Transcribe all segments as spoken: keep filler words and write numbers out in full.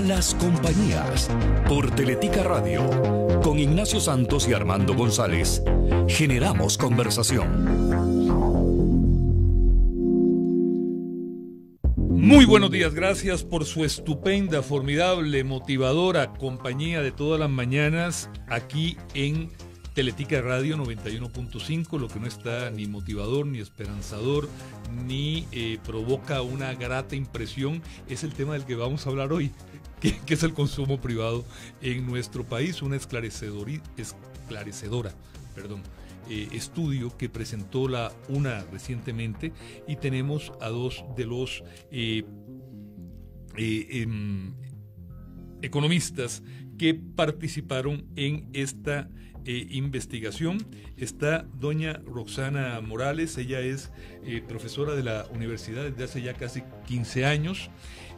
Malas Compañías, por Teletica Radio, con Ignacio Santos y Armando González. Generamos conversación. Muy buenos días, gracias por su estupenda, formidable, motivadora compañía de todas las mañanas aquí en Teletica Radio noventa y uno punto cinco, lo que no está ni motivador, ni esperanzador, ni eh, provoca una grata impresión, es el tema del que vamos a hablar hoy, que, que es el consumo privado en nuestro país, una esclarecedora, perdón, eh, estudio que presentó la U N A recientemente, y tenemos a dos de los eh, eh, eh, economistas que participaron en esta Eh, investigación. Está doña Roxana Morales, ella es eh, profesora de la universidad desde hace ya casi quince años,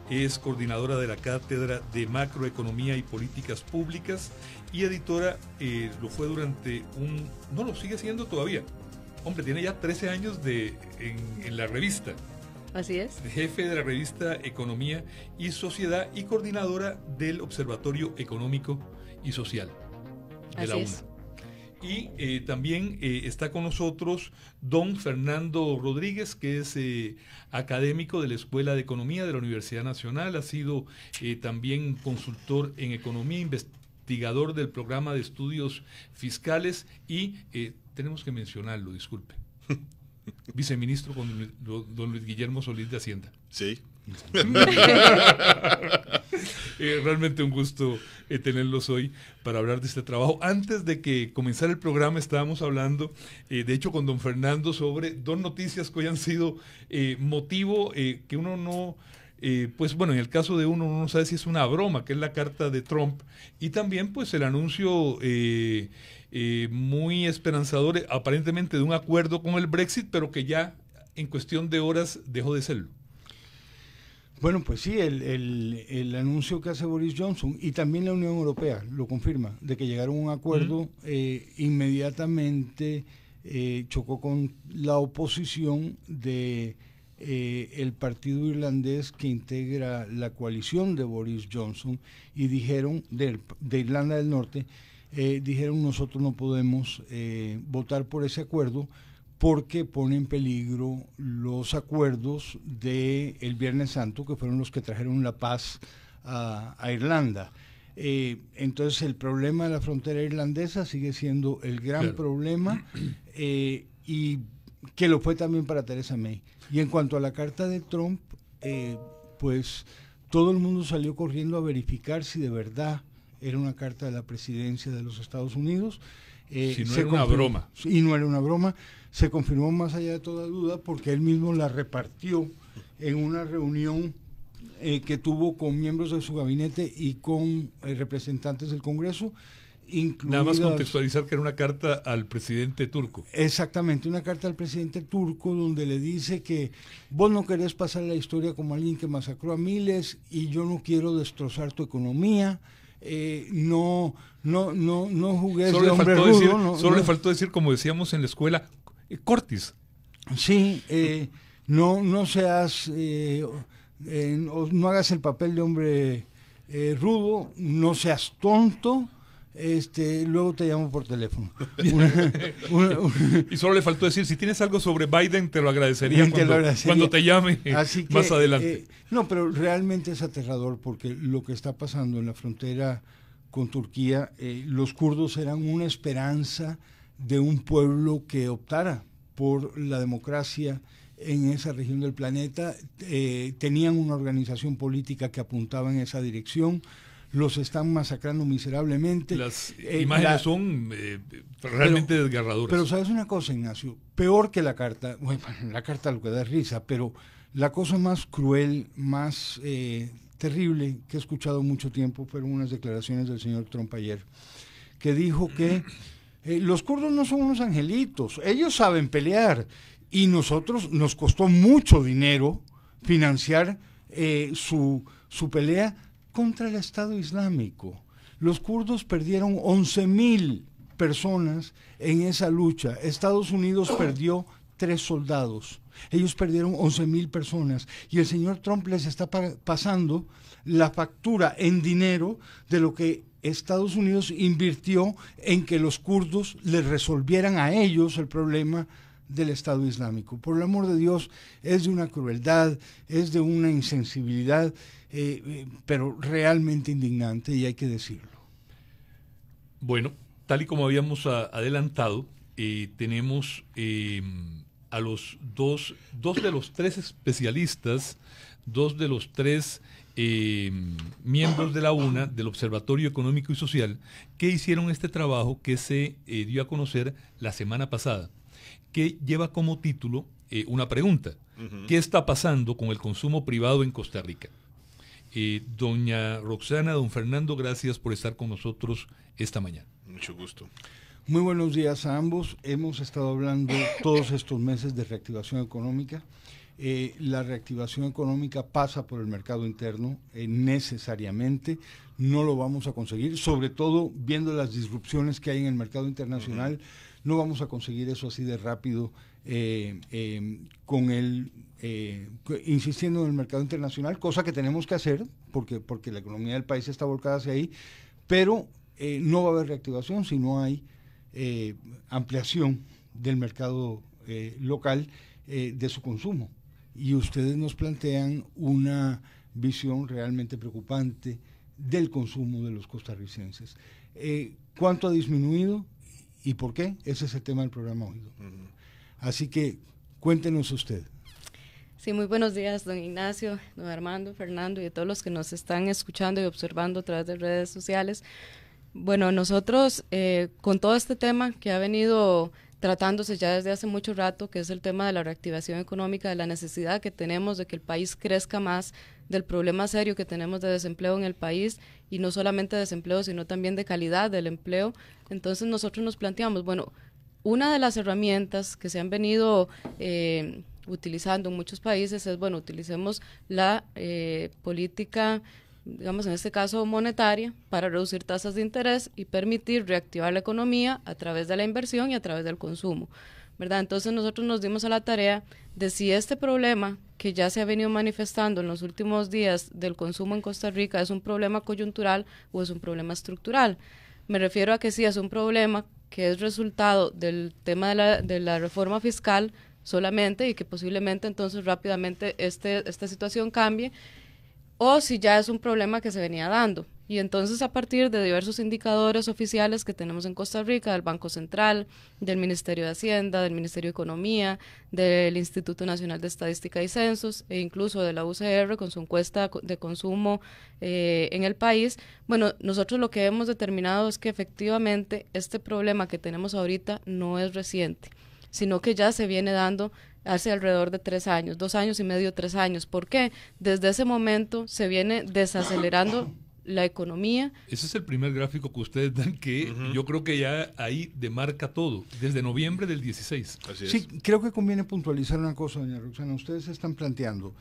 es coordinadora de la Cátedra de Macroeconomía y Políticas Públicas y editora, eh, lo fue durante un... no, lo sigue siendo todavía, hombre, tiene ya trece años de, en, en la revista. Así es. Jefe de la revista Economía y Sociedad y coordinadora del Observatorio Económico y Social de la U N A. Así es. Y eh, también eh, está con nosotros don Fernando Rodríguez, que es eh, académico de la Escuela de Economía de la Universidad Nacional, ha sido eh, también consultor en economía, investigador del programa de estudios fiscales y, eh, tenemos que mencionarlo, disculpe, viceministro con don Luis Guillermo Solís de Hacienda. Sí. Eh, realmente un gusto eh, tenerlos hoy para hablar de este trabajo. Antes de que comenzara el programa estábamos hablando, eh, de hecho, con don Fernando sobre dos noticias que hoy han sido eh, motivo eh, que uno no, eh, pues bueno, en el caso de uno, uno no sabe si es una broma, que es la carta de Trump, y también pues el anuncio eh, eh, muy esperanzador, eh, aparentemente, de un acuerdo con el Brexit, pero que ya en cuestión de horas dejó de serlo. Bueno, pues sí, el, el, el anuncio que hace Boris Johnson y también la Unión Europea lo confirma, de que llegaron a un acuerdo, uh-huh. eh, inmediatamente eh, chocó con la oposición de eh, el partido irlandés que integra la coalición de Boris Johnson, y dijeron, de, de Irlanda del Norte, eh, dijeron: nosotros no podemos eh, votar por ese acuerdo, porque pone en peligro los acuerdos del Viernes Santo, que fueron los que trajeron la paz a, a Irlanda. Eh, entonces, el problema de la frontera irlandesa sigue siendo el gran claro. problema, eh, y que lo fue también para Theresa May. Y en cuanto a la carta de Trump, eh, pues todo el mundo salió corriendo a verificar si de verdad era una carta de la presidencia de los Estados Unidos. Eh, si no era una broma. Y no era una broma. Se confirmó más allá de toda duda, porque él mismo la repartió en una reunión eh, que tuvo con miembros de su gabinete y con eh, representantes del Congreso. Nada más contextualizar que era una carta al presidente turco. Exactamente, una carta al presidente turco donde le dice que vos no querés pasar la historia como alguien que masacró a miles y yo no quiero destrozar tu economía. Eh, no, no, no, no jugué solo de hombre rudo. Decir, no, solo no, le faltó decir, como decíamos en la escuela, Cortis. Sí, eh, no, no seas, eh, eh, no, no hagas el papel de hombre eh, rudo, no seas tonto, este, luego te llamo por teléfono. Una, una, una, y solo le faltó decir: si tienes algo sobre Biden, te lo agradecería, te cuando, lo agradecería. cuando te llame. Así que, más adelante. Eh, no, pero realmente es aterrador, porque lo que está pasando en la frontera con Turquía, eh, los kurdos eran una esperanza de un pueblo que optara por la democracia en esa región del planeta. Eh, tenían una organización política que apuntaba en esa dirección, los están masacrando miserablemente. Las eh, imágenes la, son eh, realmente pero, desgarradoras. Pero sabes una cosa, Ignacio, peor que la carta, bueno, la carta lo que da risa, pero la cosa más cruel, más eh, terrible que he escuchado mucho tiempo fueron unas declaraciones del señor Trump ayer, que dijo que Eh, los kurdos no son unos angelitos, ellos saben pelear, y nosotros nos costó mucho dinero financiar eh, su, su pelea contra el Estado Islámico. Los kurdos perdieron once mil personas en esa lucha, Estados Unidos perdió tres soldados. Ellos perdieron once mil personas y el señor Trump les está pa- pasando la factura en dinero de lo que Estados Unidos invirtió en que los kurdos les resolvieran a ellos el problema del Estado Islámico. Por el amor de Dios, es de una crueldad, es de una insensibilidad, eh, pero realmente indignante, y hay que decirlo. Bueno, tal y como habíamos a, adelantado, eh, tenemos eh, a los dos, dos de los tres especialistas, dos de los tres eh, miembros de la U N A, del Observatorio Económico y Social, que hicieron este trabajo que se eh, dio a conocer la semana pasada, que lleva como título eh, una pregunta. Uh-huh. ¿Qué está pasando con el consumo privado en Costa Rica? Eh, doña Roxana, don Fernando, gracias por estar con nosotros esta mañana. Mucho gusto. Muy buenos días a ambos. Hemos estado hablando todos estos meses de reactivación económica. Eh, la reactivación económica pasa por el mercado interno eh, necesariamente. No lo vamos a conseguir, sobre todo viendo las disrupciones que hay en el mercado internacional. Uh-huh. No vamos a conseguir eso así de rápido, eh, eh, con el eh, insistiendo en el mercado internacional, cosa que tenemos que hacer, porque, porque la economía del país está volcada hacia ahí, pero eh, no va a haber reactivación si no hay eh, ampliación del mercado eh, local eh, de su consumo. Y ustedes nos plantean una visión realmente preocupante del consumo de los costarricenses. Eh, ¿Cuánto ha disminuido? ¿Y por qué? Ese es el tema del programa hoy. Así que cuéntenos usted. Sí, muy buenos días, don Ignacio, don Armando, Fernando y a todos los que nos están escuchando y observando a través de redes sociales. Bueno, nosotros eh, con todo este tema que ha venido tratándose ya desde hace mucho rato, que es el tema de la reactivación económica, de la necesidad que tenemos de que el país crezca más, del problema serio que tenemos de desempleo en el país, y no solamente desempleo, sino también de calidad del empleo. Entonces nosotros nos planteamos, bueno, una de las herramientas que se han venido eh, utilizando en muchos países es, bueno, utilicemos la eh, política, digamos en este caso monetaria, para reducir tasas de interés y permitir reactivar la economía a través de la inversión y a través del consumo, ¿verdad? Entonces nosotros nos dimos a la tarea de si este problema que ya se ha venido manifestando en los últimos días del consumo en Costa Rica es un problema coyuntural o es un problema estructural. Me refiero a que sí es un problema que es resultado del tema de la, de la reforma fiscal solamente, y que posiblemente entonces rápidamente este, esta situación cambie, o si ya es un problema que se venía dando. Y entonces a partir de diversos indicadores oficiales que tenemos en Costa Rica, del Banco Central, del Ministerio de Hacienda, del Ministerio de Economía, del Instituto Nacional de Estadística y Censos, e incluso de la U C R con su encuesta de consumo eh, en el país, bueno, nosotros lo que hemos determinado es que efectivamente este problema que tenemos ahorita no es reciente, sino que ya se viene dando hace alrededor de tres años, dos años y medio, tres años. ¿Por qué? Desde ese momento se viene desacelerando la economía. Ese es el primer gráfico que ustedes dan, que uh-huh. yo creo que ya ahí demarca todo, desde noviembre del dieciséis. Así sí, es. Creo que conviene puntualizar una cosa, doña Roxana. Ustedes están planteando,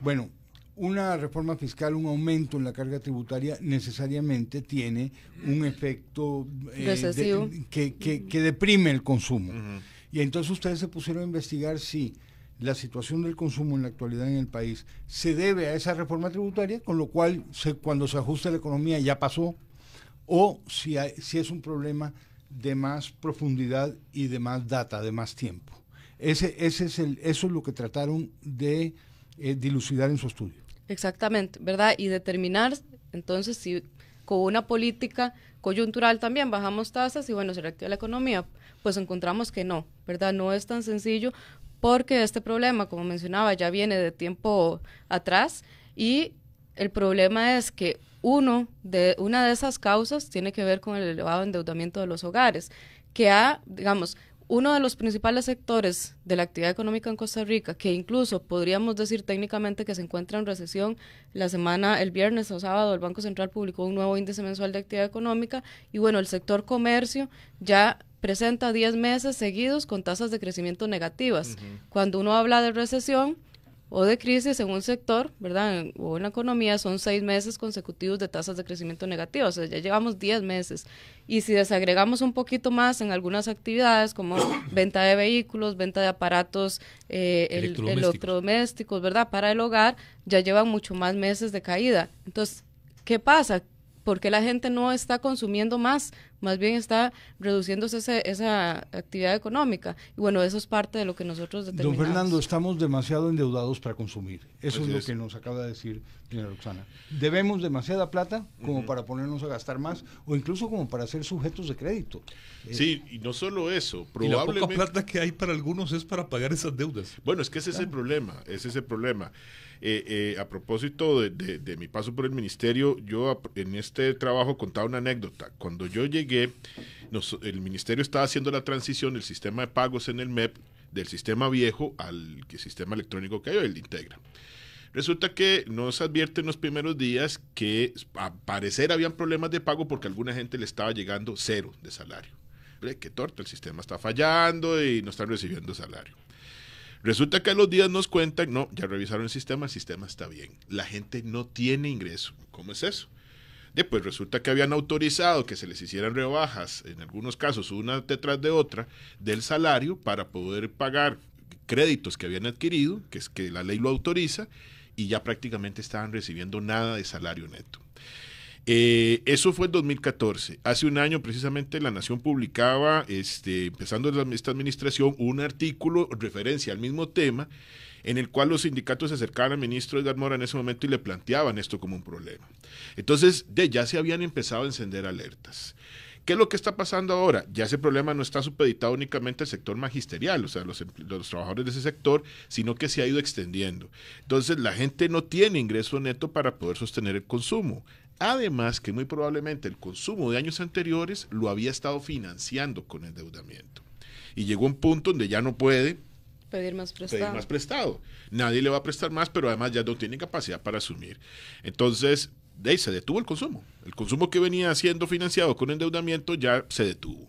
bueno, una reforma fiscal, un aumento en la carga tributaria necesariamente tiene un efecto eh, recesivo, de, que, que, que deprime el consumo. Uh-huh. Y entonces ustedes se pusieron a investigar si la situación del consumo en la actualidad en el país se debe a esa reforma tributaria, con lo cual se, cuando se ajusta la economía ya pasó, o si, hay, si es un problema de más profundidad y de más data, de más tiempo. Ese, ese es el, eso es lo que trataron de eh, dilucidar en su estudio. Exactamente, ¿verdad? Y determinar entonces si con una política coyuntural también bajamos tasas y bueno, se reactiva la economía, pues encontramos que no, ¿verdad? No es tan sencillo, porque este problema, como mencionaba, ya viene de tiempo atrás, y el problema es que uno de, una de esas causas tiene que ver con el elevado endeudamiento de los hogares, que ha, digamos, uno de los principales sectores de la actividad económica en Costa Rica, que incluso podríamos decir técnicamente que se encuentra en recesión. La semana, el viernes o sábado, el Banco Central publicó un nuevo índice mensual de actividad económica, y bueno, el sector comercio ya presenta diez meses seguidos con tasas de crecimiento negativas. Uh-huh. Cuando uno habla de recesión, o de crisis en un sector, ¿verdad? O en la economía, son seis meses consecutivos de tasas de crecimiento negativas, o sea, ya llevamos diez meses. Y si desagregamos un poquito más en algunas actividades como venta de vehículos, venta de aparatos eh, electrodomésticos. electrodomésticos, ¿verdad? Para el hogar, ya llevan mucho más meses de caída. Entonces, ¿qué pasa? Porque la gente no está consumiendo más, más bien está reduciéndose ese, esa actividad económica. Y bueno, eso es parte de lo que nosotros determinamos. Don Fernando, estamos demasiado endeudados para consumir. Eso es lo que nos acaba de decir, señora Roxana. ¿Debemos demasiada plata como para ponernos a gastar más o incluso como para ser sujetos de crédito? Sí, y no solo eso. Probablemente... Y la poca plata que hay para algunos es para pagar esas deudas. Bueno, es que ese es el problema, ese es el problema. Eh, eh, a propósito de, de, de mi paso por el ministerio, yo en este trabajo contaba una anécdota. Cuando yo llegué, nos, el ministerio estaba haciendo la transición del sistema de pagos en el M E P, del sistema viejo al que, sistema electrónico que hay hoy, el de Integra. Resulta que nos advierten los primeros días que a parecer habían problemas de pago porque a alguna gente le estaba llegando cero de salario. Qué torta, el sistema está fallando y no están recibiendo salario. Resulta que a los días nos cuentan, no, ya revisaron el sistema, el sistema está bien. La gente no tiene ingreso. ¿Cómo es eso? Después resulta que habían autorizado que se les hicieran rebajas, en algunos casos una detrás de otra, del salario para poder pagar créditos que habían adquirido, que es que la ley lo autoriza, y ya prácticamente estaban recibiendo nada de salario neto. Eh, eso fue en dos mil catorce. Hace un año precisamente La Nación publicaba, este, empezando esta administración, un artículo referencia al mismo tema, en el cual los sindicatos se acercaban al ministro Edgar Mora en ese momento y le planteaban esto como un problema. Entonces de, ya se habían empezado a encender alertas. ¿Qué es lo que está pasando ahora? Ya ese problema no está supeditado únicamente al sector magisterial, o sea, los, los trabajadores de ese sector, sino que se ha ido extendiendo. Entonces la gente no tiene ingreso neto para poder sostener el consumo. Además que muy probablemente el consumo de años anteriores lo había estado financiando con endeudamiento. Y llegó un punto donde ya no puede pedir más prestado. Pedir más prestado. Nadie le va a prestar más, pero además ya no tiene capacidad para asumir. Entonces, de ahí se detuvo el consumo. El consumo que venía siendo financiado con endeudamiento ya se detuvo.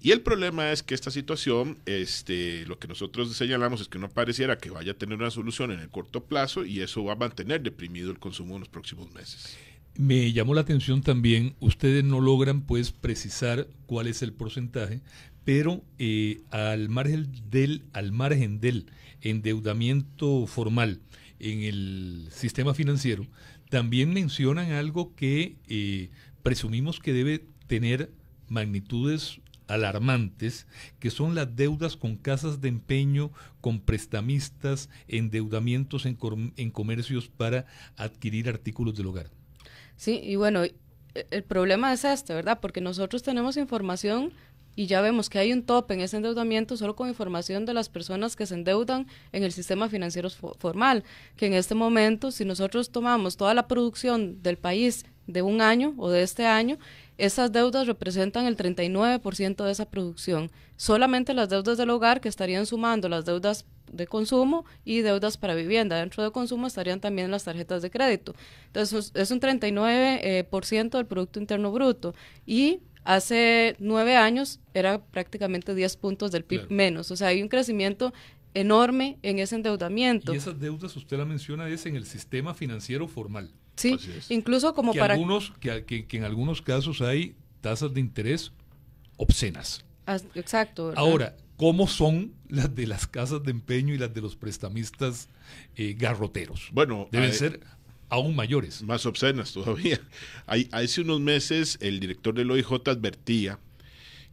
Y el problema es que esta situación, este, lo que nosotros señalamos es que no pareciera que vaya a tener una solución en el corto plazo y eso va a mantener deprimido el consumo en los próximos meses. Me llamó la atención también, ustedes no logran pues precisar cuál es el porcentaje, pero eh, al margen del, al margen del endeudamiento formal en el sistema financiero, también mencionan algo que eh, presumimos que debe tener magnitudes alarmantes, que son las deudas con casas de empeño, con prestamistas, endeudamientos en, com- en comercios para adquirir artículos del hogar. Sí, y bueno, el problema es este, ¿verdad? Porque nosotros tenemos información y ya vemos que hay un tope en ese endeudamiento solo con información de las personas que se endeudan en el sistema financiero fo- formal, que en este momento, si nosotros tomamos toda la producción del país de un año o de este año, esas deudas representan el treinta y nueve por ciento de esa producción. Solamente las deudas del hogar, que estarían sumando las deudas de consumo y deudas para vivienda. Dentro de consumo estarían también las tarjetas de crédito. Entonces es un treinta y nueve por ciento eh, por ciento del Producto Interno Bruto y hace nueve años era prácticamente diez puntos del P I B, claro, menos. O sea, hay un crecimiento enorme en ese endeudamiento. Y esas deudas, usted la menciona, es en el sistema financiero formal. Sí, incluso como que para... Algunos, que, que, que en algunos casos hay tasas de interés obscenas. As, exacto, ¿verdad? Ahora, ¿cómo son las de las casas de empeño y las de los prestamistas eh, garroteros? Bueno, deben hay, ser aún mayores. Más obscenas todavía. Hay, hace unos meses el director del O I J advertía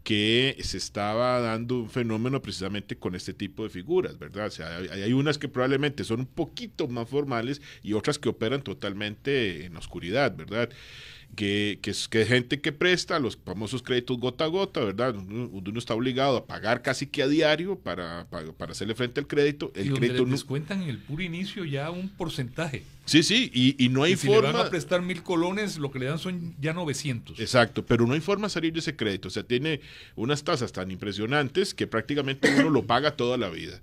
que se estaba dando un fenómeno precisamente con este tipo de figuras, ¿verdad? O sea, hay, hay unas que probablemente son un poquito más formales y otras que operan totalmente en la oscuridad, ¿verdad? Que, que, que es gente que presta los famosos créditos gota a gota, ¿verdad? Uno, uno está obligado a pagar casi que a diario para, para, para hacerle frente al crédito. El y donde crédito les no... cuentan en el puro inicio ya un porcentaje. Sí, sí, y, y no hay y si forma... Si le van a prestar mil colones, lo que le dan son ya novecientos. Exacto, pero no hay forma de salir de ese crédito. O sea, tiene unas tasas tan impresionantes que prácticamente uno lo paga toda la vida.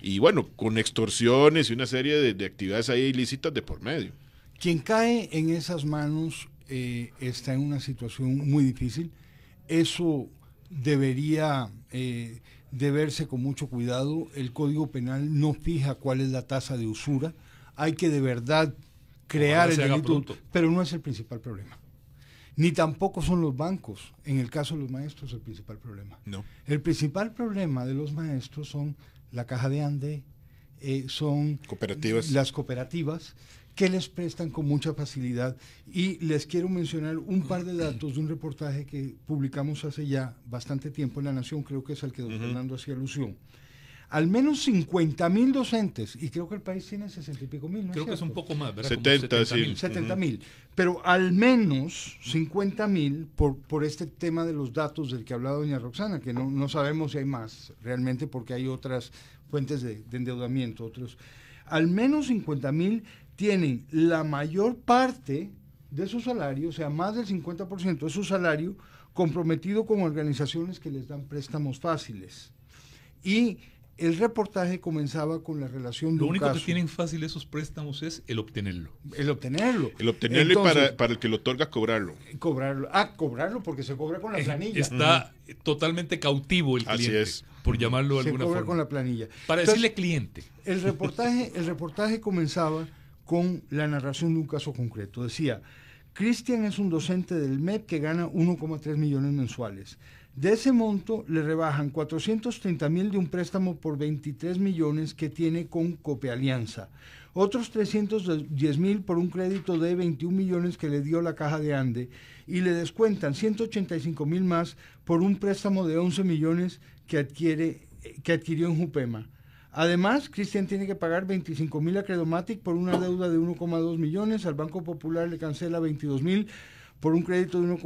Y bueno, con extorsiones y una serie de, de actividades ahí ilícitas de por medio. Quien cae en esas manos... Eh, está en una situación muy difícil. Eso debería eh, de verse con mucho cuidado. El Código Penal no fija cuál es la tasa de usura. Hay que de verdad crear el delito, pero no es el principal problema. Ni tampoco son los bancos, en el caso de los maestros, el principal problema. No. El principal problema de los maestros son la caja de Ande, eh, son cooperativas. Las cooperativas que les prestan con mucha facilidad. Y les quiero mencionar un par de datos de un reportaje que publicamos hace ya bastante tiempo en La Nación, creo que es al que don uh-huh. Fernando hacía alusión. Al menos cincuenta mil docentes, y creo que el país tiene sesenta y pico mil, ¿no? Creo es que es un poco más, ¿verdad? setenta mil. setenta mil, sí. uh-huh. Pero al menos cincuenta mil por, por este tema de los datos del que hablaba doña Roxana, que no, no sabemos si hay más realmente porque hay otras fuentes de, de endeudamiento, otros. Al menos cincuenta mil tienen la mayor parte de su salario, o sea, más del cincuenta por ciento de su salario comprometido con organizaciones que les dan préstamos fáciles. Y el reportaje comenzaba con la relación de Lo un único caso. Que tienen fácil esos préstamos es el obtenerlo. El obtenerlo. El obtenerlo. Entonces, y para, para el que lo otorga, cobrarlo. Cobrarlo. Ah, cobrarlo porque se cobra con la planilla. Está uh-huh. totalmente cautivo el cliente. Así es. Por llamarlo de se alguna forma. Se cobra con la planilla. Para Entonces, decirle cliente. El reportaje, el reportaje comenzaba con la narración de un caso concreto. Decía, Cristian es un docente del M E P que gana uno coma tres millones mensuales. De ese monto le rebajan cuatrocientos treinta mil de un préstamo por veintitrés millones que tiene con COOPEALIANZA, otros trescientos diez mil por un crédito de veintiún millones que le dio la caja de Ande y le descuentan ciento ochenta y cinco mil más por un préstamo de once millones que, adquiere, que adquirió en JUPEMA. Además, Cristian tiene que pagar veinticinco mil a Credomatic por una deuda de uno coma dos millones, al Banco Popular le cancela veintidós mil por un crédito de uno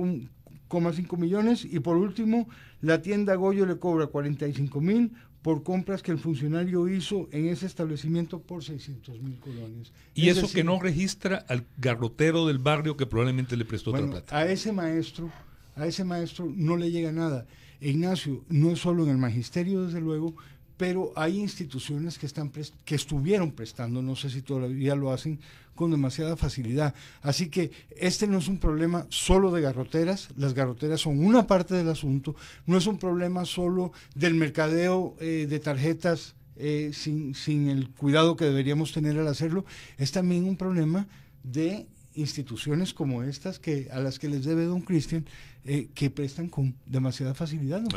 coma cinco millones y por último la tienda Goyo le cobra cuarenta y cinco mil por compras que el funcionario hizo en ese establecimiento por seiscientos mil colones. Y es eso decir, que no registra al garrotero del barrio que probablemente le prestó bueno, otra plata. A ese maestro, a ese maestro no le llega nada. Ignacio, no es solo en el magisterio desde luego, pero hay instituciones que están que estuvieron prestando, no sé si todavía lo hacen, con demasiada facilidad. Así que este no es un problema solo de garroteras, las garroteras son una parte del asunto, no es un problema solo del mercadeo eh, de tarjetas eh, sin, sin el cuidado que deberíamos tener al hacerlo, es también un problema de instituciones como estas que a las que les debe don Cristian, eh, que prestan con demasiada facilidad. ¿No?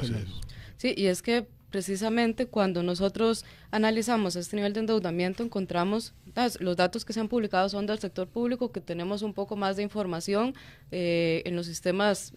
Sí, y es que precisamente cuando nosotros analizamos este nivel de endeudamiento encontramos, los datos que se han publicado son del sector público, que tenemos un poco más de información eh, en los sistemas,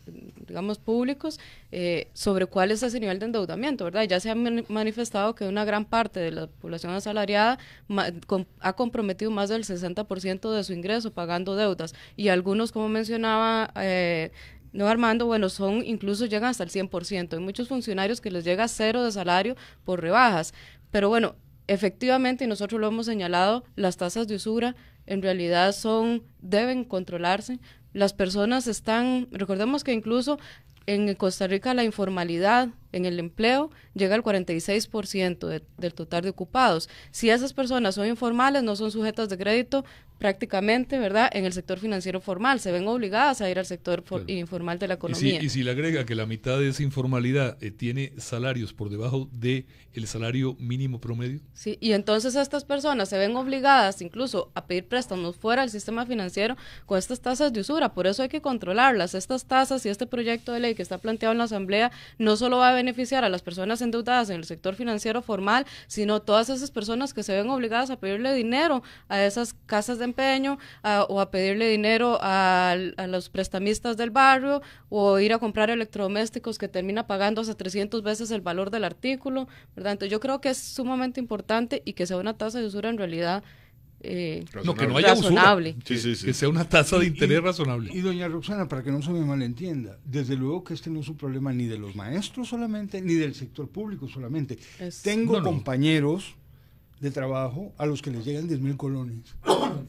digamos, públicos eh, sobre cuál es ese nivel de endeudamiento, ¿verdad? Ya se ha manifestado que una gran parte de la población asalariada ma, com, ha comprometido más del sesenta por ciento de su ingreso pagando deudas y algunos, como mencionaba eh, No, Armando, bueno, son incluso llegan hasta el cien por ciento. Hay muchos funcionarios que les llega cero de salario por rebajas. Pero bueno, efectivamente, y nosotros lo hemos señalado, las tasas de usura en realidad son deben controlarse. Las personas están, recordemos que incluso en Costa Rica la informalidad en el empleo llega al cuarenta y seis por ciento de, del total de ocupados. Si esas personas son informales, no son sujetas de crédito prácticamente, ¿verdad? En el sector financiero formal, se ven obligadas a ir al sector for, claro. informal de la economía. Y si, y si le agrega que la mitad de esa informalidad eh, tiene salarios por debajo de el salario mínimo promedio. Sí, y entonces estas personas se ven obligadas incluso a pedir préstamos fuera del sistema financiero con estas tasas de usura, por eso hay que controlarlas. Estas tasas y este proyecto de ley que está planteado en la Asamblea no solo va a beneficiar a las personas endeudadas en el sector financiero formal, sino todas esas personas que se ven obligadas a pedirle dinero a esas casas de empeño a, o a pedirle dinero a, a los prestamistas del barrio o ir a comprar electrodomésticos que termina pagando hasta trescientas veces el valor del artículo, ¿verdad? Entonces yo creo que es sumamente importante y que sea una tasa de usura en realidad eh, no, que no haya razonable. Usura. Sí, sí, sí. Que sea una tasa de interés y, razonable. Y, y doña Roxana, para que no se me malentienda, desde luego que este no es un problema ni de los maestros solamente, ni del sector público solamente. Es, Tengo no, no. compañeros de trabajo a los que les llegan diez mil colones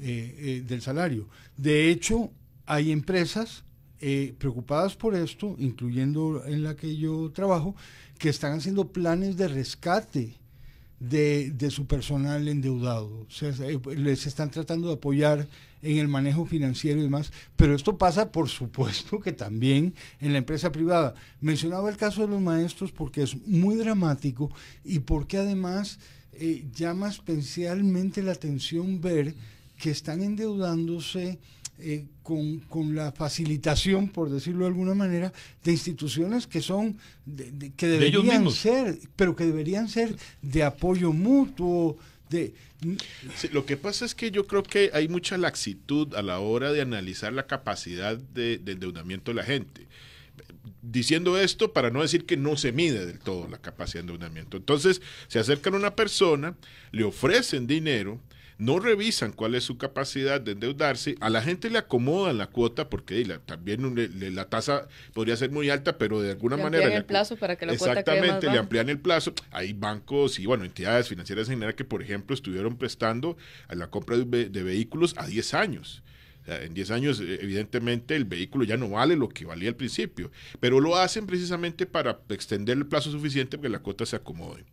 eh, eh, del salario. De hecho, hay empresas eh, preocupadas por esto, incluyendo en la que yo trabajo, que están haciendo planes de rescate de, de su personal endeudado. O sea, les están tratando de apoyar en el manejo financiero y demás, pero esto pasa, por supuesto, que también en la empresa privada. Mencionaba el caso de los maestros porque es muy dramático y porque además eh, llama especialmente la atención ver que están endeudándose eh, con, con la facilitación, por decirlo de alguna manera, de instituciones que son, de, de, que deberían ser, pero que deberían ser de apoyo mutuo, de... Sí, lo que pasa es que yo creo que hay mucha laxitud a la hora de analizar la capacidad de, de endeudamiento de la gente. Diciendo esto para no decir que no se mide del todo la capacidad de endeudamiento. Entonces, se acercan a una persona, le ofrecen dinero, no revisan cuál es su capacidad de endeudarse, a la gente le acomodan la cuota porque la, también le, le, la tasa podría ser muy alta, pero de alguna le manera... amplían el plazo para que la cuota quede más baja. Exactamente, le amplían el plazo. Hay bancos y, bueno, entidades financieras en general que, por ejemplo, estuvieron prestando a la compra de, de vehículos a diez años. O sea, en diez años, evidentemente, el vehículo ya no vale lo que valía al principio, pero lo hacen precisamente para extender el plazo suficiente para que la cuota se acomode.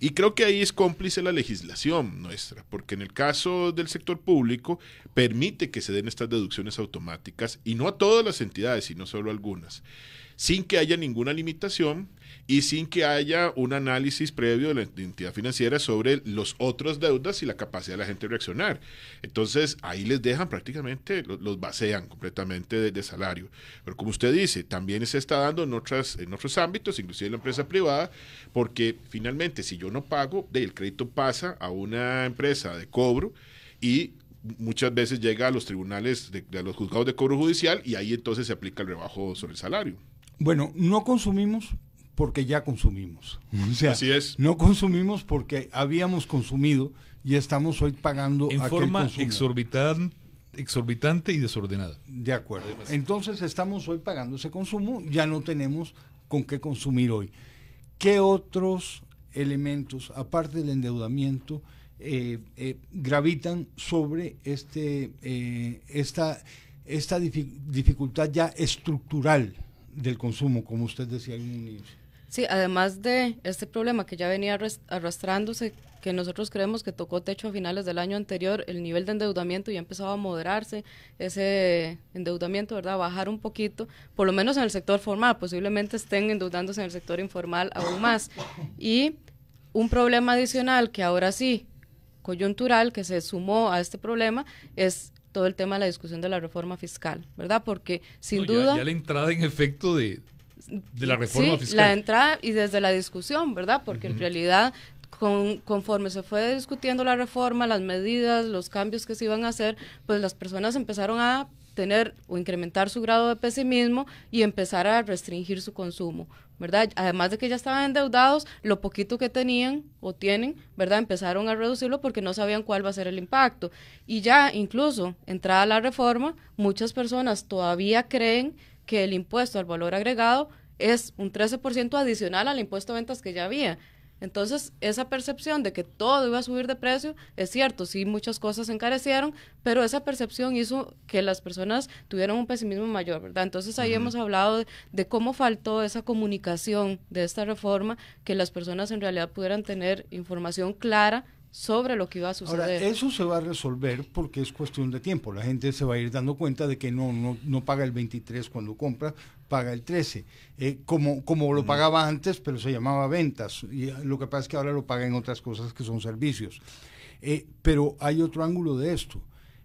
Y creo que ahí es cómplice la legislación nuestra, porque en el caso del sector público permite que se den estas deducciones automáticas, y no a todas las entidades, sino solo a algunas, sin que haya ninguna limitación y sin que haya un análisis previo de la entidad financiera sobre los otros deudas y la capacidad de la gente de reaccionar. Entonces ahí les dejan prácticamente, los, los vacían completamente de, de salario. Pero como usted dice, también se está dando en, otras, en otros ámbitos, inclusive en la empresa privada, porque finalmente si yo no pago, el crédito pasa a una empresa de cobro y muchas veces llega a los tribunales, de, de los juzgados de cobro judicial, y ahí entonces se aplica el rebajo sobre el salario. Bueno, no consumimos porque ya consumimos. O sea, así es. No consumimos porque habíamos consumido y estamos hoy pagando en forma exorbitante, exorbitante y desordenada. De acuerdo. Además. Entonces estamos hoy pagando ese consumo, ya no tenemos con qué consumir hoy. ¿Qué otros elementos, aparte del endeudamiento, eh, eh, gravitan sobre este eh, esta, esta dific- dificultad ya estructural del consumo, como usted decía en un inicio? Sí, además de este problema que ya venía arrastrándose, que nosotros creemos que tocó techo a finales del año anterior, el nivel de endeudamiento ya empezaba a moderarse, ese endeudamiento, ¿verdad?, bajar un poquito, por lo menos en el sector formal, posiblemente estén endeudándose en el sector informal aún más. Y un problema adicional que ahora sí, coyuntural, que se sumó a este problema, es todo el tema de la discusión de la reforma fiscal, ¿verdad? Porque sin no, ya, duda... Ya la entrada en efecto de, de la reforma sí, fiscal. Sí, la entrada y desde la discusión, ¿verdad? Porque uh-huh. en realidad, con, conforme se fue discutiendo la reforma, las medidas, los cambios que se iban a hacer, pues las personas empezaron a tener o incrementar su grado de pesimismo y empezar a restringir su consumo, ¿verdad? Además de que ya estaban endeudados, lo poquito que tenían o tienen, ¿verdad?, empezaron a reducirlo porque no sabían cuál va a ser el impacto. Y ya incluso entrada la reforma, muchas personas todavía creen que el impuesto al valor agregado es un trece por ciento adicional al impuesto a ventas que ya había. Entonces, esa percepción de que todo iba a subir de precio, es cierto, sí, muchas cosas se encarecieron, pero esa percepción hizo que las personas tuvieran un pesimismo mayor, ¿verdad? Entonces, ahí uh-huh. hemos hablado de, de cómo faltó esa comunicación de esta reforma, que las personas en realidad pudieran tener información clara sobre lo que iba a suceder. Ahora, eso se va a resolver porque es cuestión de tiempo. La gente se va a ir dando cuenta de que no no, no paga el veintitrés cuando compra, paga el trece, eh, como, como lo pagaba antes, pero se llamaba ventas. Y lo que pasa es que ahora lo pagan otras cosas que son servicios. Eh, pero hay otro ángulo de esto.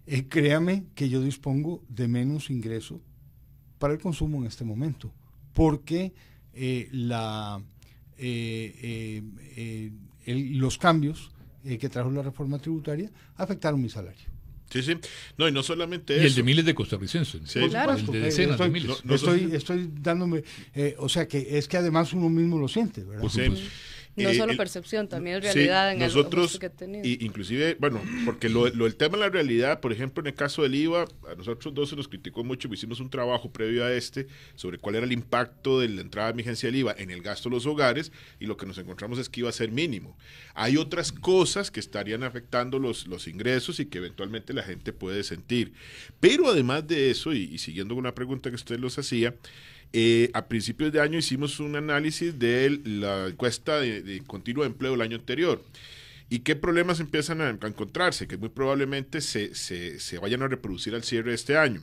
Eh, créame que yo dispongo de menos ingreso para el consumo en este momento, porque eh, la, eh, eh, eh, el, los cambios Eh, que trajo la reforma tributaria afectaron mi salario. Sí, sí. No, y no solamente eso. Y el de miles de costarricenses. Sí, pues claro. El de decenas estoy, de miles. No, no estoy, estoy dándome... Eh, o sea, que es que además uno mismo lo siente, ¿verdad? Pues sí. No eh, solo percepción, el, también realidad sí, en nosotros, el que tenía. Y, inclusive, bueno, porque lo, lo el tema de la realidad, por ejemplo, en el caso del I V A, a nosotros dos se nos criticó mucho, hicimos un trabajo previo a este sobre cuál era el impacto de la entrada en vigencia del I V A en el gasto de los hogares, y lo que nos encontramos es que iba a ser mínimo. Hay otras cosas que estarían afectando los, los ingresos y que eventualmente la gente puede sentir. Pero además de eso, y, y siguiendo con una pregunta que usted los hacía, Eh, a principios de año hicimos un análisis de la encuesta de, de continuo de empleo del año anterior. ¿Y qué problemas empiezan a encontrarse? Que muy probablemente se, se, se vayan a reproducir al cierre de este año.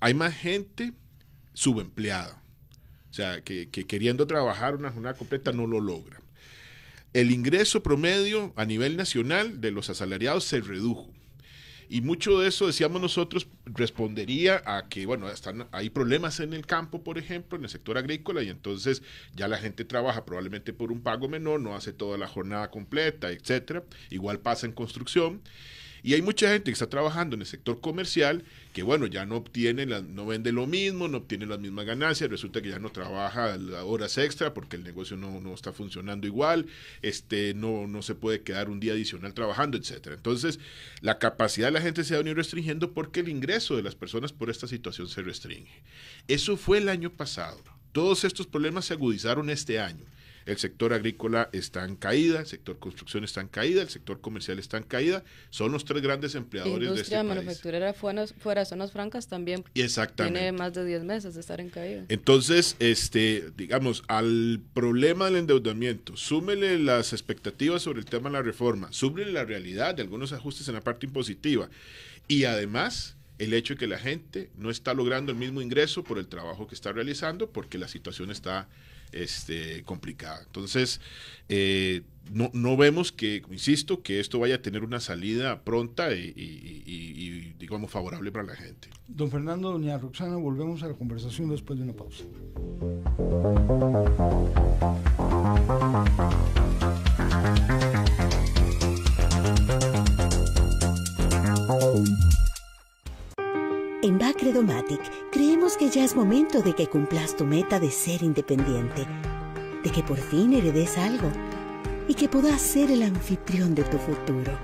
Hay más gente subempleada, o sea, que, que queriendo trabajar una jornada completa no lo logra. El ingreso promedio a nivel nacional de los asalariados se redujo. Y mucho de eso, decíamos nosotros, respondería a que, bueno, están, hay problemas en el campo, por ejemplo, en el sector agrícola, y entonces ya la gente trabaja probablemente por un pago menor, no hace toda la jornada completa, etcétera. Igual pasa en construcción. Y hay mucha gente que está trabajando en el sector comercial que, bueno, ya no obtiene, la, no vende lo mismo, no obtiene las mismas ganancias, resulta que ya no trabaja horas extra porque el negocio no, no está funcionando igual, este, no, no se puede quedar un día adicional trabajando, etcétera. Entonces, la capacidad de la gente se ha venido restringiendo porque el ingreso de las personas por esta situación se restringe. Eso fue el año pasado. Todos estos problemas se agudizaron este año. El sector agrícola está en caída, el sector construcción está en caída, el sector comercial está en caída, son los tres grandes empleadores de este país. La industria manufacturera fuera, fuera zonas francas también tiene más de diez meses de estar en caída. Entonces, este, digamos, al problema del endeudamiento, súmele las expectativas sobre el tema de la reforma, súmele la realidad de algunos ajustes en la parte impositiva y además el hecho de que la gente no está logrando el mismo ingreso por el trabajo que está realizando porque la situación está Este, complicada. Entonces, eh, no, no vemos que, insisto, que esto vaya a tener una salida pronta y, y, y, y digamos, favorable para la gente. Don Fernando, doña Roxana, volvemos a la conversación después de una pausa. En B A C Credomatic creemos que ya es momento de que cumplas tu meta de ser independiente, de que por fin heredes algo y que puedas ser el anfitrión de tu futuro.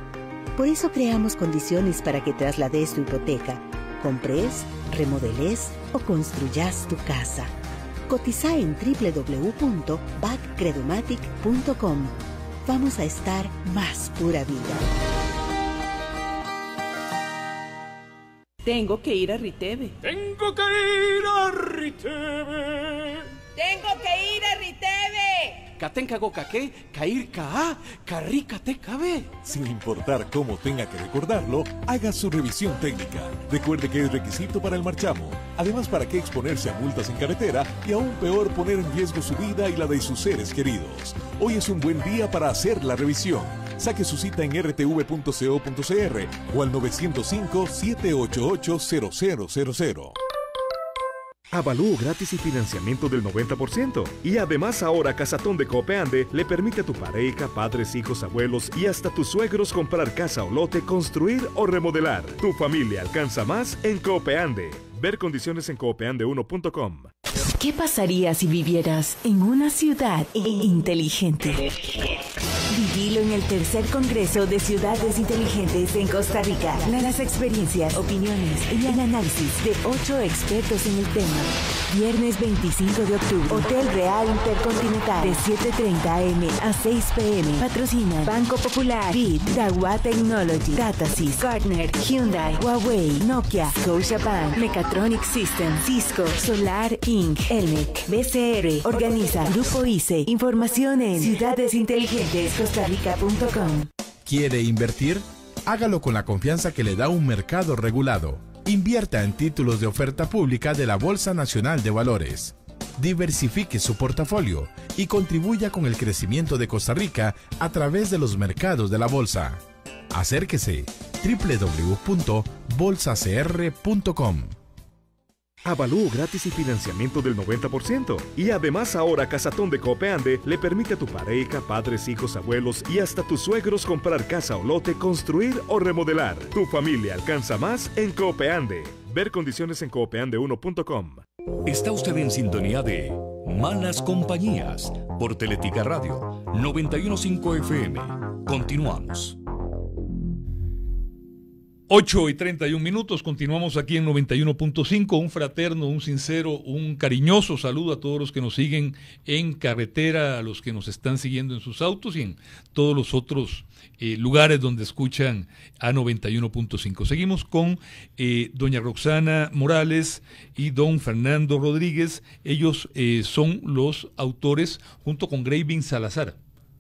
Por eso creamos condiciones para que traslades tu hipoteca, compres, remodeles o construyas tu casa. Cotiza en w w w punto bac credomatic punto com. Vamos a estar más pura vida. Tengo que ir a Riteve. Tengo que ir a Riteve. Tengo que ir a Riteve. Katenkago kake, kair ka, karikate kabe. Sin importar cómo tenga que recordarlo, haga su revisión técnica. Recuerde que es requisito para el marchamo. Además, ¿para qué exponerse a multas en carretera y aún peor poner en riesgo su vida y la de sus seres queridos? Hoy es un buen día para hacer la revisión. Saque su cita en r t v punto co punto c r o al nueve cero cinco, siete ocho ocho, cero cero cero cero. Avalúo gratis y financiamiento del noventa por ciento. Y además ahora Casatón de Copeande le permite a tu pareja, padres, hijos, abuelos y hasta tus suegros comprar casa o lote, construir o remodelar. Tu familia alcanza más en Copeande. Ver condiciones en copeande uno punto com. ¿Qué pasaría si vivieras en una ciudad inteligente? Vivilo en el tercer Congreso de Ciudades Inteligentes en Costa Rica. Las experiencias, opiniones y el análisis de ocho expertos en el tema. Viernes veinticinco de octubre. Hotel Real Intercontinental. De siete treinta a m a seis p m Patrocina Banco Popular, B I D, Dahua Technology, Datasys, Gartner, Hyundai, Huawei, Nokia, Scotiabank, Mechatronic System, Cisco, Solar Incorporated, Elmec, B C R. Organiza Grupo I C E. Información en Ciudades Inteligentes Costa Rica punto com. ¿Quiere invertir? Hágalo con la confianza que le da un mercado regulado. Invierta en títulos de oferta pública de la Bolsa Nacional de Valores. Diversifique su portafolio y contribuya con el crecimiento de Costa Rica a través de los mercados de la bolsa. Acérquese w w w punto bolsa c r punto com. Avalúo gratis y financiamiento del noventa por ciento. Y además ahora Casatón de Copeande le permite a tu pareja, padres, hijos, abuelos y hasta tus suegros comprar casa o lote, construir o remodelar. Tu familia alcanza más en Copeande. Ver condiciones en copeande uno punto com. Está usted en sintonía de Malas Compañías por Teletica Radio noventa y uno punto cinco F M. Continuamos. ocho y treinta y un minutos, continuamos aquí en noventa y uno punto cinco, un fraterno, un sincero, un cariñoso saludo a todos los que nos siguen en carretera, a los que nos están siguiendo en sus autos y en todos los otros eh, lugares donde escuchan a noventa y uno punto cinco. Seguimos con eh, doña Roxana Morales y don Fernando Rodríguez, ellos eh, son los autores, junto con Graving Salazar,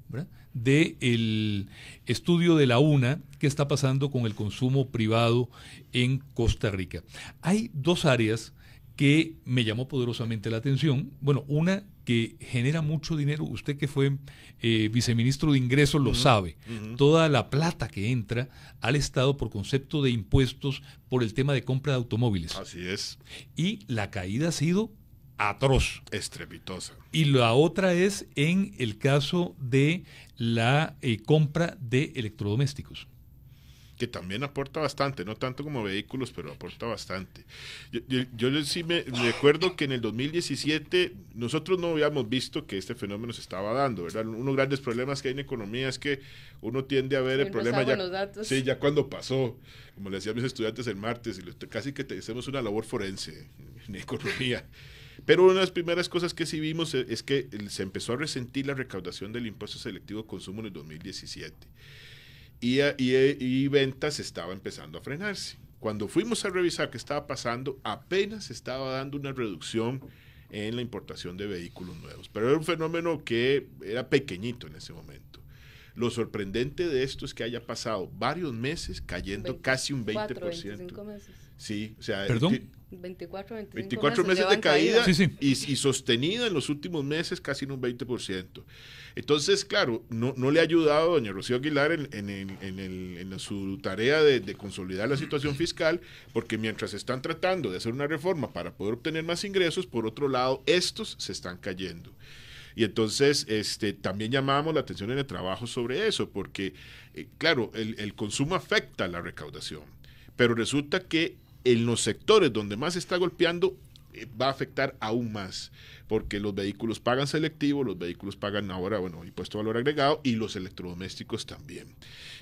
¿verdad?, del estudio de la U N A que está pasando con el consumo privado en Costa Rica. Hay dos áreas que me llamó poderosamente la atención. Bueno, una que genera mucho dinero. Usted que fue eh, viceministro de Ingresos lo uh-huh. sabe. Uh-huh. Toda la plata que entra al Estado por concepto de impuestos por el tema de compra de automóviles. Así es. Y la caída ha sido atroz. Estrepitosa. Y la otra es en el caso de la eh, compra de electrodomésticos. Que también aporta bastante, no tanto como vehículos, pero aporta bastante. Yo, yo, yo sí me recuerdo que en el dos mil diecisiete nosotros no habíamos visto que este fenómeno se estaba dando, ¿verdad? Uno de los grandes problemas que hay en economía es que uno tiende a ver el problema ya, sí, ya cuando pasó, como le decía a mis estudiantes el martes, y les, casi que te, hacemos una labor forense en economía. Pero una de las primeras cosas que sí vimos es que se empezó a resentir la recaudación del impuesto selectivo de consumo en el dos mil diecisiete y, y, y ventas estaba empezando a frenarse. Cuando fuimos a revisar qué estaba pasando, apenas estaba dando una reducción en la importación de vehículos nuevos, pero era un fenómeno que era pequeñito en ese momento. Lo sorprendente de esto es que haya pasado varios meses cayendo veinte, casi un veinte por ciento. veinticinco meses. Sí, o sea, ¿perdón? veinticuatro, veinticinco veinticuatro meses, meses de caída, sí, sí. Y, y sostenida en los últimos meses casi en un veinte por ciento. Entonces, claro, no, no le ha ayudado a doña Rocío Aguilar en, en, el, en, el, en su tarea de, de consolidar la situación fiscal, porque mientras están tratando de hacer una reforma para poder obtener más ingresos, por otro lado, estos se están cayendo. Y entonces este, también llamábamos la atención en el trabajo sobre eso, porque, eh, claro, el, el consumo afecta la recaudación, pero resulta que en los sectores donde más se está golpeando eh, va a afectar aún más, porque los vehículos pagan selectivo, los vehículos pagan ahora, bueno, impuesto de valor agregado, y los electrodomésticos también.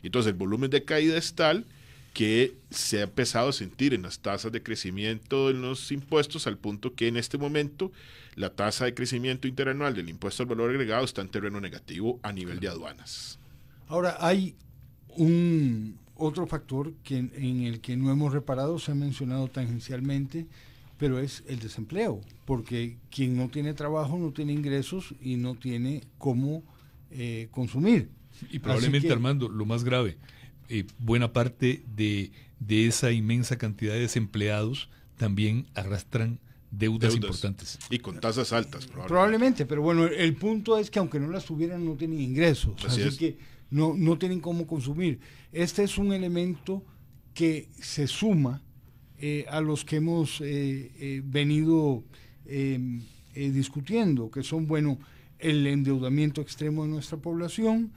Entonces el volumen de caída es tal que se ha empezado a sentir en las tasas de crecimiento en los impuestos, al punto que en este momento la tasa de crecimiento interanual del impuesto al valor agregado está en terreno negativo a nivel de aduanas. Ahora, hay un otro factor que, en el que no hemos reparado, se ha mencionado tangencialmente, pero es el desempleo, porque quien no tiene trabajo no tiene ingresos y no tiene cómo eh, consumir. Y probablemente, que, Armando, lo más grave, Eh, buena parte de, de esa inmensa cantidad de desempleados también arrastran deudas, deudas importantes. Y con tasas altas, probablemente. Probablemente, pero bueno, el, el punto es que aunque no las tuvieran, no tienen ingresos. Así, así es. Que no, no tienen cómo consumir. Este es un elemento que se suma eh, a los que hemos eh, eh, venido eh, eh, discutiendo, que son, bueno, el endeudamiento extremo de nuestra población,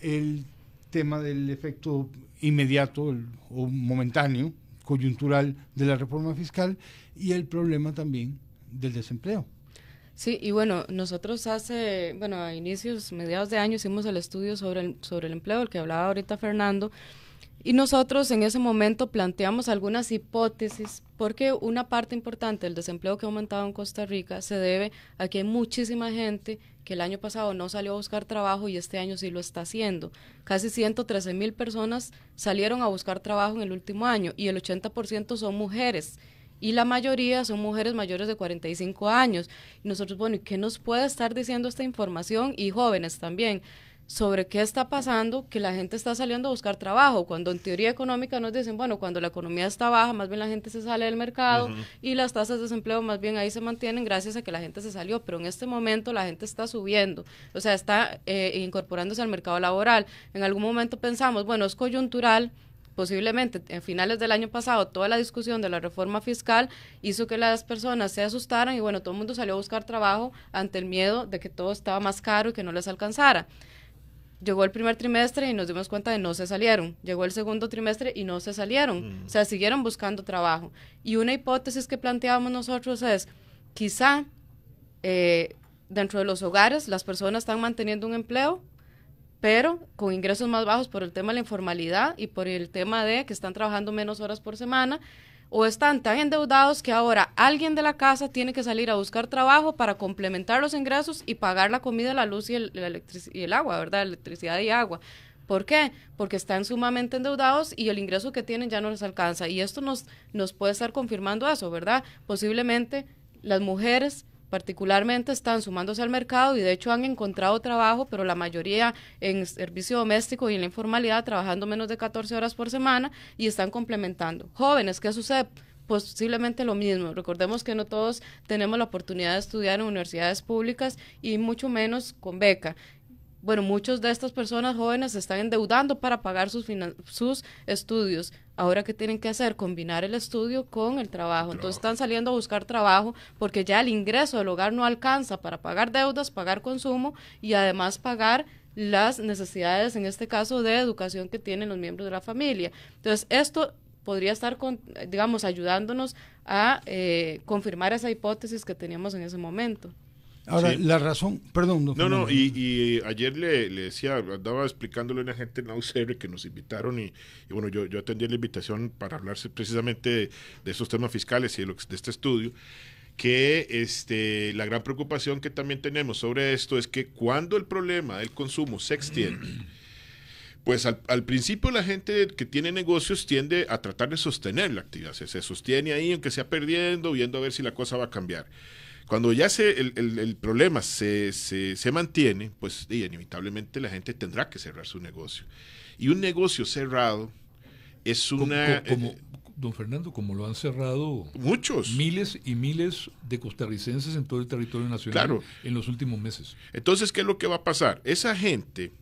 el tema del efecto inmediato el, o momentáneo, coyuntural de la reforma fiscal y el problema también del desempleo. Sí, y bueno, nosotros hace, bueno, a inicios, mediados de año hicimos el estudio sobre el, sobre el empleo, el que hablaba ahorita Fernando, y nosotros en ese momento planteamos algunas hipótesis, porque una parte importante del desempleo que ha aumentado en Costa Rica se debe a que hay muchísima gente que el año pasado no salió a buscar trabajo y este año sí lo está haciendo. Casi ciento trece mil personas salieron a buscar trabajo en el último año y el ochenta por ciento son mujeres y la mayoría son mujeres mayores de cuarenta y cinco años. Y nosotros, bueno, ¿y qué nos puede estar diciendo esta información? Y jóvenes también, sobre qué está pasando, que la gente está saliendo a buscar trabajo, cuando en teoría económica nos dicen, bueno, cuando la economía está baja, más bien la gente se sale del mercado, uh-huh. y las tasas de desempleo más bien ahí se mantienen gracias a que la gente se salió, pero en este momento la gente está subiendo, o sea, está eh, incorporándose al mercado laboral. En algún momento pensamos, bueno, es coyuntural, posiblemente a finales del año pasado toda la discusión de la reforma fiscal hizo que las personas se asustaran y bueno, todo el mundo salió a buscar trabajo ante el miedo de que todo estaba más caro y que no les alcanzara. Llegó el primer trimestre y nos dimos cuenta de no se salieron. Llegó el segundo trimestre y no se salieron. Mm. O sea, siguieron buscando trabajo. Y una hipótesis que planteábamos nosotros es, quizá eh, dentro de los hogares las personas están manteniendo un empleo, pero con ingresos más bajos por el tema de la informalidad y por el tema de que están trabajando menos horas por semana, o están tan endeudados que ahora alguien de la casa tiene que salir a buscar trabajo para complementar los ingresos y pagar la comida, la luz y el, la electric- y el agua, ¿verdad? Electricidad y agua. ¿Por qué? Porque están sumamente endeudados y el ingreso que tienen ya no les alcanza. Y esto nos, nos puede estar confirmando eso, ¿verdad? Posiblemente las mujeres particularmente están sumándose al mercado y de hecho han encontrado trabajo, pero la mayoría en servicio doméstico y en la informalidad, trabajando menos de catorce horas por semana y están complementando. Jóvenes, ¿qué sucede? Posiblemente lo mismo. Recordemos que no todos tenemos la oportunidad de estudiar en universidades públicas y mucho menos con beca. Bueno, muchas de estas personas jóvenes se están endeudando para pagar sus, sus estudios. Ahora, ¿qué tienen que hacer? Combinar el estudio con el trabajo. Entonces están saliendo a buscar trabajo porque ya el ingreso del hogar no alcanza para pagar deudas, pagar consumo y además pagar las necesidades, en este caso, de educación que tienen los miembros de la familia. Entonces esto podría estar, con, digamos, ayudándonos a eh, confirmar esa hipótesis que teníamos en ese momento. Ahora, sí. La razón, perdón. No, no, no y, y ayer le, le decía, andaba explicándole a una gente en la U C R que nos invitaron y, y bueno, yo, yo atendí la invitación para hablar precisamente de, de esos temas fiscales y de, lo, de este estudio, que este, la gran preocupación que también tenemos sobre esto es que cuando el problema del consumo se extiende, pues al, al principio la gente que tiene negocios tiende a tratar de sostener la actividad, se, se sostiene ahí aunque sea perdiendo, viendo a ver si la cosa va a cambiar. Cuando ya se, el, el, el problema se, se, se mantiene, pues inevitablemente la gente tendrá que cerrar su negocio. Y un negocio cerrado es una... Como, como, don Fernando, como lo han cerrado... Muchos. Miles y miles de costarricenses en todo el territorio nacional, claro, en los últimos meses. Entonces, ¿qué es lo que va a pasar? Esa gente,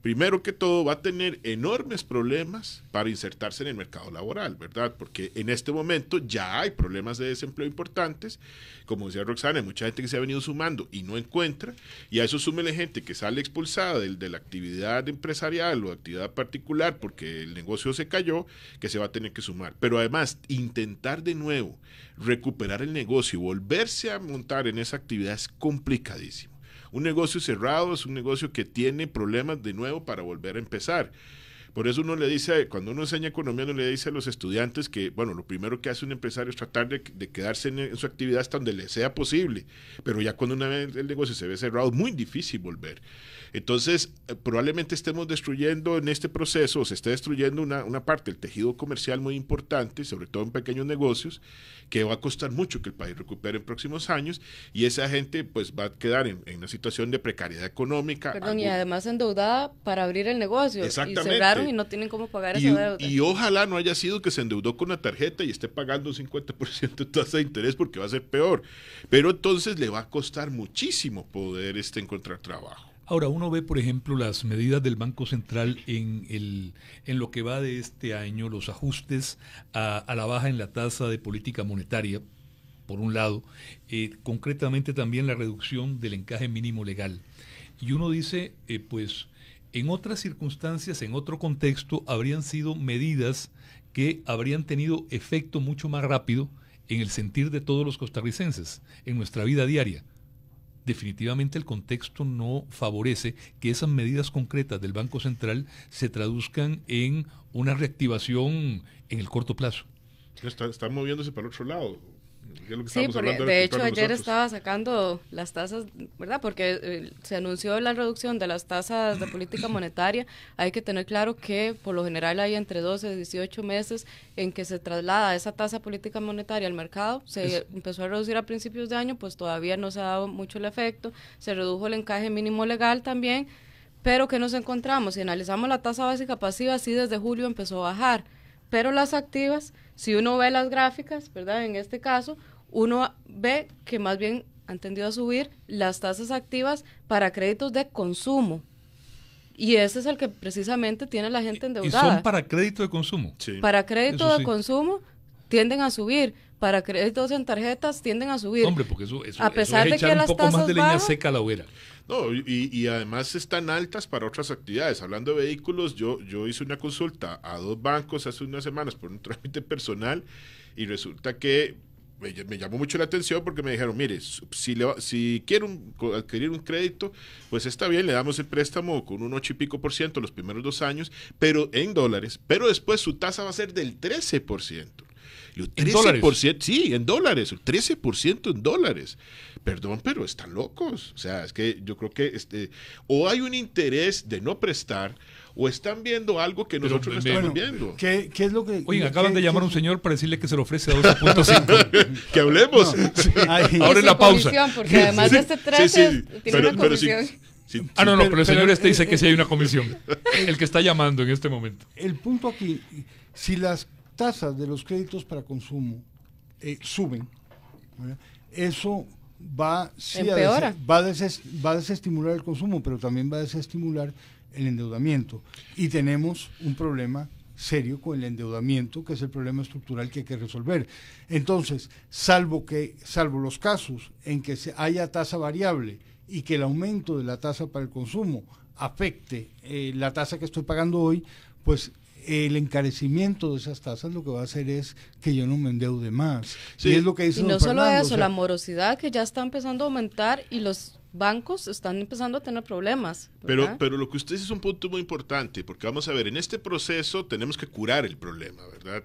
primero que todo, va a tener enormes problemas para insertarse en el mercado laboral, ¿verdad? Porque en este momento ya hay problemas de desempleo importantes. Como decía Roxana, hay mucha gente que se ha venido sumando y no encuentra. Y a eso sume la gente que sale expulsada de, de la actividad empresarial o de actividad particular porque el negocio se cayó, que se va a tener que sumar. Pero además, intentar de nuevo recuperar el negocio y volverse a montar en esa actividad es complicadísimo. Un negocio cerrado es un negocio que tiene problemas de nuevo para volver a empezar. Por eso uno le dice, cuando uno enseña economía, uno le dice a los estudiantes que, bueno, lo primero que hace un empresario es tratar de, de quedarse en, en su actividad hasta donde le sea posible. Pero ya cuando una vez el negocio se ve cerrado, es muy difícil volver. Entonces, eh, probablemente estemos destruyendo en este proceso, o se está destruyendo una, una parte del tejido comercial muy importante, sobre todo en pequeños negocios, que va a costar mucho que el país recupere en próximos años, y esa gente pues va a quedar en, en una situación de precariedad económica. Perdón, algo... y además endeudada para abrir el negocio. Exactamente. Y cerrar y no tienen cómo pagar esa deuda. Y ojalá no haya sido que se endeudó con la tarjeta y esté pagando un cincuenta por ciento de tasa de interés, porque va a ser peor. Pero entonces le va a costar muchísimo poder este, encontrar trabajo. Ahora, uno ve, por ejemplo, las medidas del Banco Central en, el, en lo que va de este año, los ajustes a, a la baja en la tasa de política monetaria, por un lado, eh, concretamente también la reducción del encaje mínimo legal. Y uno dice, eh, pues... en otras circunstancias, en otro contexto, habrían sido medidas que habrían tenido efecto mucho más rápido en el sentir de todos los costarricenses, en nuestra vida diaria. Definitivamente el contexto no favorece que esas medidas concretas del Banco Central se traduzcan en una reactivación en el corto plazo. Están está moviéndose para el otro lado. Lo que sí, porque de, de hecho ayer nosotros. Estaba sacando las tasas, ¿verdad? Porque eh, se anunció la reducción de las tasas de política monetaria. Hay que tener claro que por lo general hay entre doce y dieciocho meses en que se traslada esa tasa política monetaria al mercado. Se es. empezó a reducir a principios de año, pues todavía no se ha dado mucho el efecto. Se redujo el encaje mínimo legal también, pero ¿qué nos encontramos? Si analizamos la tasa básica pasiva, sí desde julio empezó a bajar, pero las activas... Si uno ve las gráficas, ¿verdad? En este caso, uno ve que más bien han tendido a subir las tasas activas para créditos de consumo. Y ese es el que precisamente tiene la gente endeudada. ¿Y son para crédito de consumo? Sí. Para crédito Eso de sí. consumo tienden a subir. Para créditos en tarjetas tienden a subir. Hombre, porque eso, eso, a pesar eso es echar de que un poco las tasas más de leña seca a la hoguera. No, y, y además están altas para otras actividades. Hablando de vehículos, yo, yo hice una consulta a dos bancos hace unas semanas por un trámite personal y resulta que me, me llamó mucho la atención porque me dijeron, mire, si, le va, si quiere un, adquirir un crédito, pues está bien, le damos el préstamo con un ocho y pico por ciento los primeros dos años, pero en dólares, pero después su tasa va a ser del trece por ciento. trece por ciento, sí, en dólares, el trece por ciento en dólares. Perdón, pero están locos. O sea, es que yo creo que este, o hay un interés de no prestar, o están viendo algo que nosotros pero, no estamos bueno, viendo. ¿Qué, qué es lo que, Oigan, acaban de llamar a un señor para decirle que se le ofrece a doce punto cinco. Que hablemos. No, sí. Ahora en la pausa. Porque además de este trece, sí, sí, sí. tiene pero, una comisión. Sí, sí, ah, no, no, pero, pero el señor pero, este dice que sí hay una comisión. El que está llamando en este momento. El punto aquí, si las tasas de los créditos para consumo eh, suben, ¿verdad? Eso va, sí, a des, va, a des, va a desestimular el consumo, pero también va a desestimular el endeudamiento. Y tenemos un problema serio con el endeudamiento, que es el problema estructural que hay que resolver. Entonces, salvo que, salvo los casos en que haya tasa variable y que el aumento de la tasa para el consumo afecte eh, la tasa que estoy pagando hoy, pues el encarecimiento de esas tasas lo que va a hacer es que yo no me endeude más. Sí. Y es lo que dice y no don Fernando, solo eso, o sea, la morosidad que ya está empezando a aumentar y los bancos están empezando a tener problemas. Pero, pero lo que usted dice es un punto muy importante, porque vamos a ver, en este proceso tenemos que curar el problema, ¿verdad?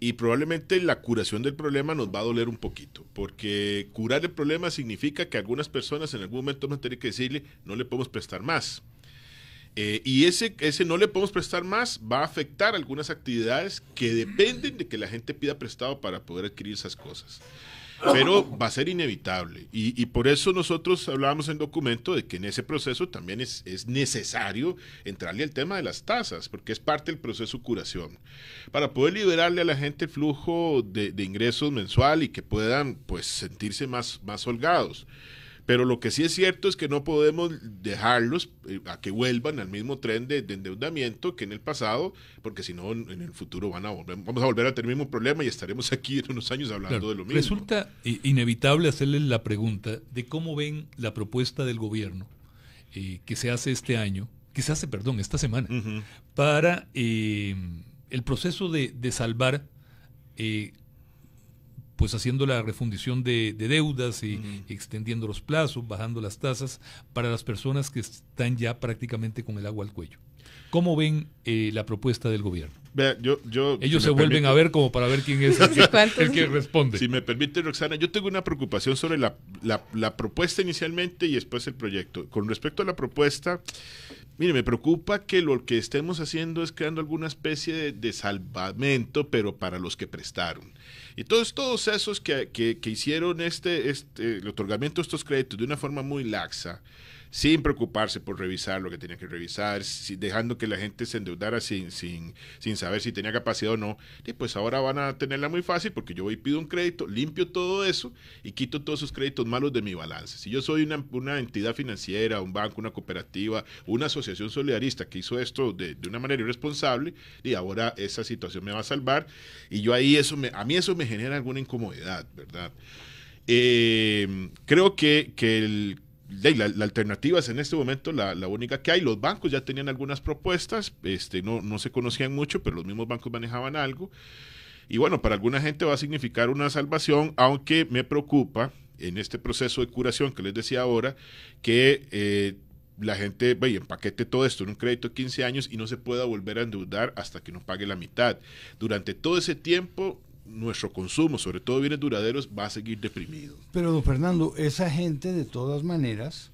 Y probablemente la curación del problema nos va a doler un poquito, porque curar el problema significa que algunas personas en algún momento van a tener que decirle, no le podemos prestar más. Eh, y ese, ese no le podemos prestar más va a afectar algunas actividades que dependen de que la gente pida prestado para poder adquirir esas cosas. Pero va a ser inevitable. Y, y por eso nosotros hablábamos en el documento de que en ese proceso también es, es necesario entrarle al tema de las tasas, porque es parte del proceso de curación. Para poder liberarle a la gente el flujo de, de ingresos mensual y que puedan pues sentirse más, más holgados. Pero lo que sí es cierto es que no podemos dejarlos a que vuelvan al mismo tren de, de endeudamiento que en el pasado, porque si no, en el futuro van a volver, vamos a volver a tener el mismo problema y estaremos aquí en unos años hablando claro, de lo mismo. Resulta inevitable hacerles la pregunta de cómo ven la propuesta del gobierno eh, que se hace este año, que se hace, perdón, esta semana, uh-huh. para eh, el proceso de, de salvar... Eh, pues haciendo la refundición de, de deudas y uh-huh. extendiendo los plazos, bajando las tasas para las personas que están ya prácticamente con el agua al cuello. ¿Cómo ven eh, la propuesta del gobierno? Vea, yo, yo, ellos si se vuelven permite, a ver como para ver quién es el que, el que responde. Si me permite, Roxana, yo tengo una preocupación sobre la, la, la propuesta inicialmente y después el proyecto. Con respecto a la propuesta, mire, me preocupa que lo que estemos haciendo es creando alguna especie de, de salvamento, pero para los que prestaron. Y todos, todos esos que, que, que hicieron este, este, el otorgamiento de estos créditos de una forma muy laxa, sin preocuparse por revisar lo que tenía que revisar, si, dejando que la gente se endeudara sin, sin, sin saber si tenía capacidad o no, y pues ahora van a tenerla muy fácil porque yo voy y pido un crédito, limpio todo eso y quito todos esos créditos malos de mi balance. Si yo soy una, una entidad financiera, un banco, una cooperativa, una asociación solidarista que hizo esto de, de una manera irresponsable, y ahora esa situación me va a salvar, y yo ahí eso me, a mí eso me genera alguna incomodidad, ¿verdad? Eh, creo que, que el La, la alternativa es en este momento la, la única que hay. Los bancos ya tenían algunas propuestas, este, no, no se conocían mucho, pero los mismos bancos manejaban algo. Y bueno, para alguna gente va a significar una salvación, aunque me preocupa en este proceso de curación que les decía ahora, que eh, la gente ve, empaquete todo esto en un crédito de quince años y no se pueda volver a endeudar hasta que no pague la mitad. Durante todo ese tiempo, nuestro consumo, sobre todo bienes duraderos, va a seguir deprimido. Pero, don Fernando, esa gente de todas maneras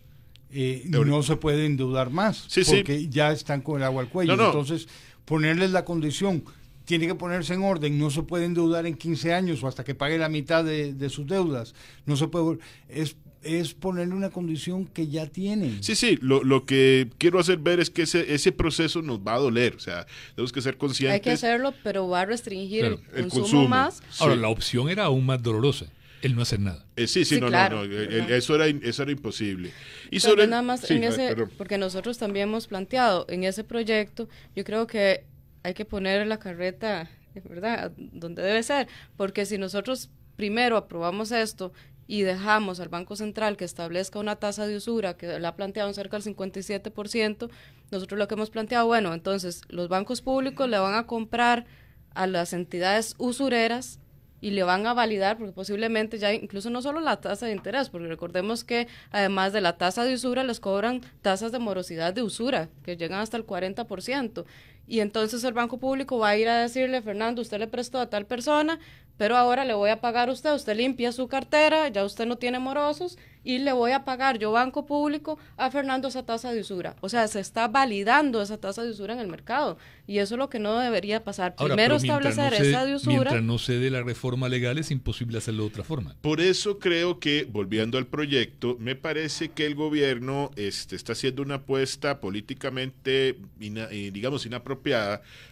eh, no se puede endeudar más, sí, porque sí. ya están con el agua al cuello. No, no. Entonces, ponerles la condición, tiene que ponerse en orden, no se puede endeudar en quince años o hasta que pague la mitad de, de sus deudas. No se puede... Es, es ponerle una condición que ya tienen. Sí, sí, lo, lo que quiero hacer ver es que ese, ese proceso nos va a doler, o sea, tenemos que ser conscientes. Hay que hacerlo, pero va a restringir claro, el, el consumo, consumo más. Ahora, sí. la opción era aún más dolorosa, el no hacer nada. Eh, sí, sí, sí, no, claro, no, no, el, el, eso, era, eso era imposible. Y sobre nada más, sí, en ese, ay, porque nosotros también hemos planteado, en ese proyecto, yo creo que hay que poner la carreta, ¿verdad?, donde debe ser, porque si nosotros primero aprobamos esto, y dejamos al Banco Central que establezca una tasa de usura que la ha planteado en cerca del cincuenta y siete por ciento, nosotros lo que hemos planteado, bueno, entonces los bancos públicos le van a comprar a las entidades usureras y le van a validar, porque posiblemente ya incluso no solo la tasa de interés, porque recordemos que además de la tasa de usura les cobran tasas de morosidad de usura que llegan hasta el cuarenta por ciento, y entonces el Banco Público va a ir a decirle: Fernando, usted le prestó a tal persona, pero ahora le voy a pagar a usted, usted limpia su cartera, ya usted no tiene morosos, y le voy a pagar yo, Banco Público, a Fernando esa tasa de usura. O sea, se está validando esa tasa de usura en el mercado, y eso es lo que no debería pasar. Ahora, primero establecer no se, esa de usura. Mientras no se dé la reforma legal es imposible hacerlo de otra forma. Por eso creo que, volviendo al proyecto, me parece que el gobierno este, está haciendo una apuesta políticamente, ina, digamos, inapropiada,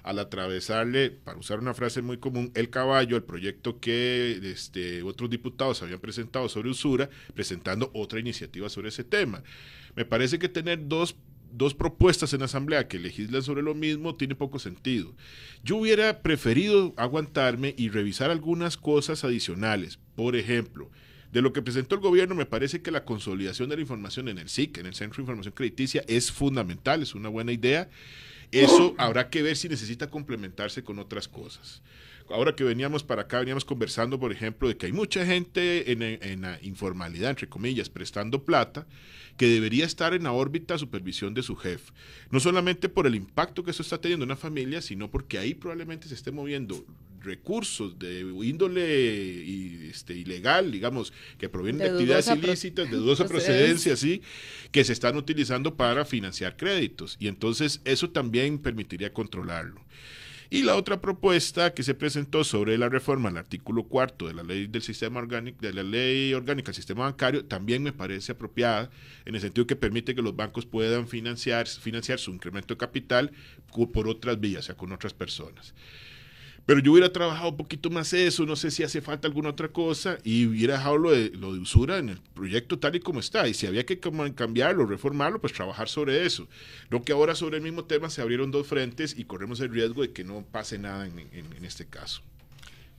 al atravesarle, para usar una frase muy común, el caballo, el proyecto que este, otros diputados habían presentado sobre usura, presentando otra iniciativa sobre ese tema. Me parece que tener dos, dos propuestas en la Asamblea que legislan sobre lo mismo tiene poco sentido. Yo hubiera preferido aguantarme y revisar algunas cosas adicionales. Por ejemplo, de lo que presentó el gobierno, me parece que la consolidación de la información en el C I C, en el Centro de Información Crediticia, es fundamental, es una buena idea. Eso habrá que ver si necesita complementarse con otras cosas. Ahora que veníamos para acá, veníamos conversando, por ejemplo, de que hay mucha gente en, en la informalidad, entre comillas, prestando plata, que debería estar en la órbita de supervisión de SUGEF. No solamente por el impacto que eso está teniendo en una familia, sino porque ahí probablemente se esté moviendo recursos de índole este, ilegal, digamos, que provienen de, de actividades ilícitas, de dudosa procedencia, sí, que se están utilizando para financiar créditos. Y entonces eso también permitiría controlarlo. Y la otra propuesta que se presentó sobre la reforma al artículo cuarto de la ley del sistema orgánico, de la ley orgánica del sistema bancario, también me parece apropiada, en el sentido que permite que los bancos puedan financiar, financiar su incremento de capital por otras vías, o sea, con otras personas. Pero yo hubiera trabajado un poquito más eso, no sé si hace falta alguna otra cosa, y hubiera dejado lo de, lo de usura en el proyecto tal y como está, y si había que cambiarlo, reformarlo, pues trabajar sobre eso. Lo que ahora sobre el mismo tema se abrieron dos frentes y corremos el riesgo de que no pase nada en, en, en este caso.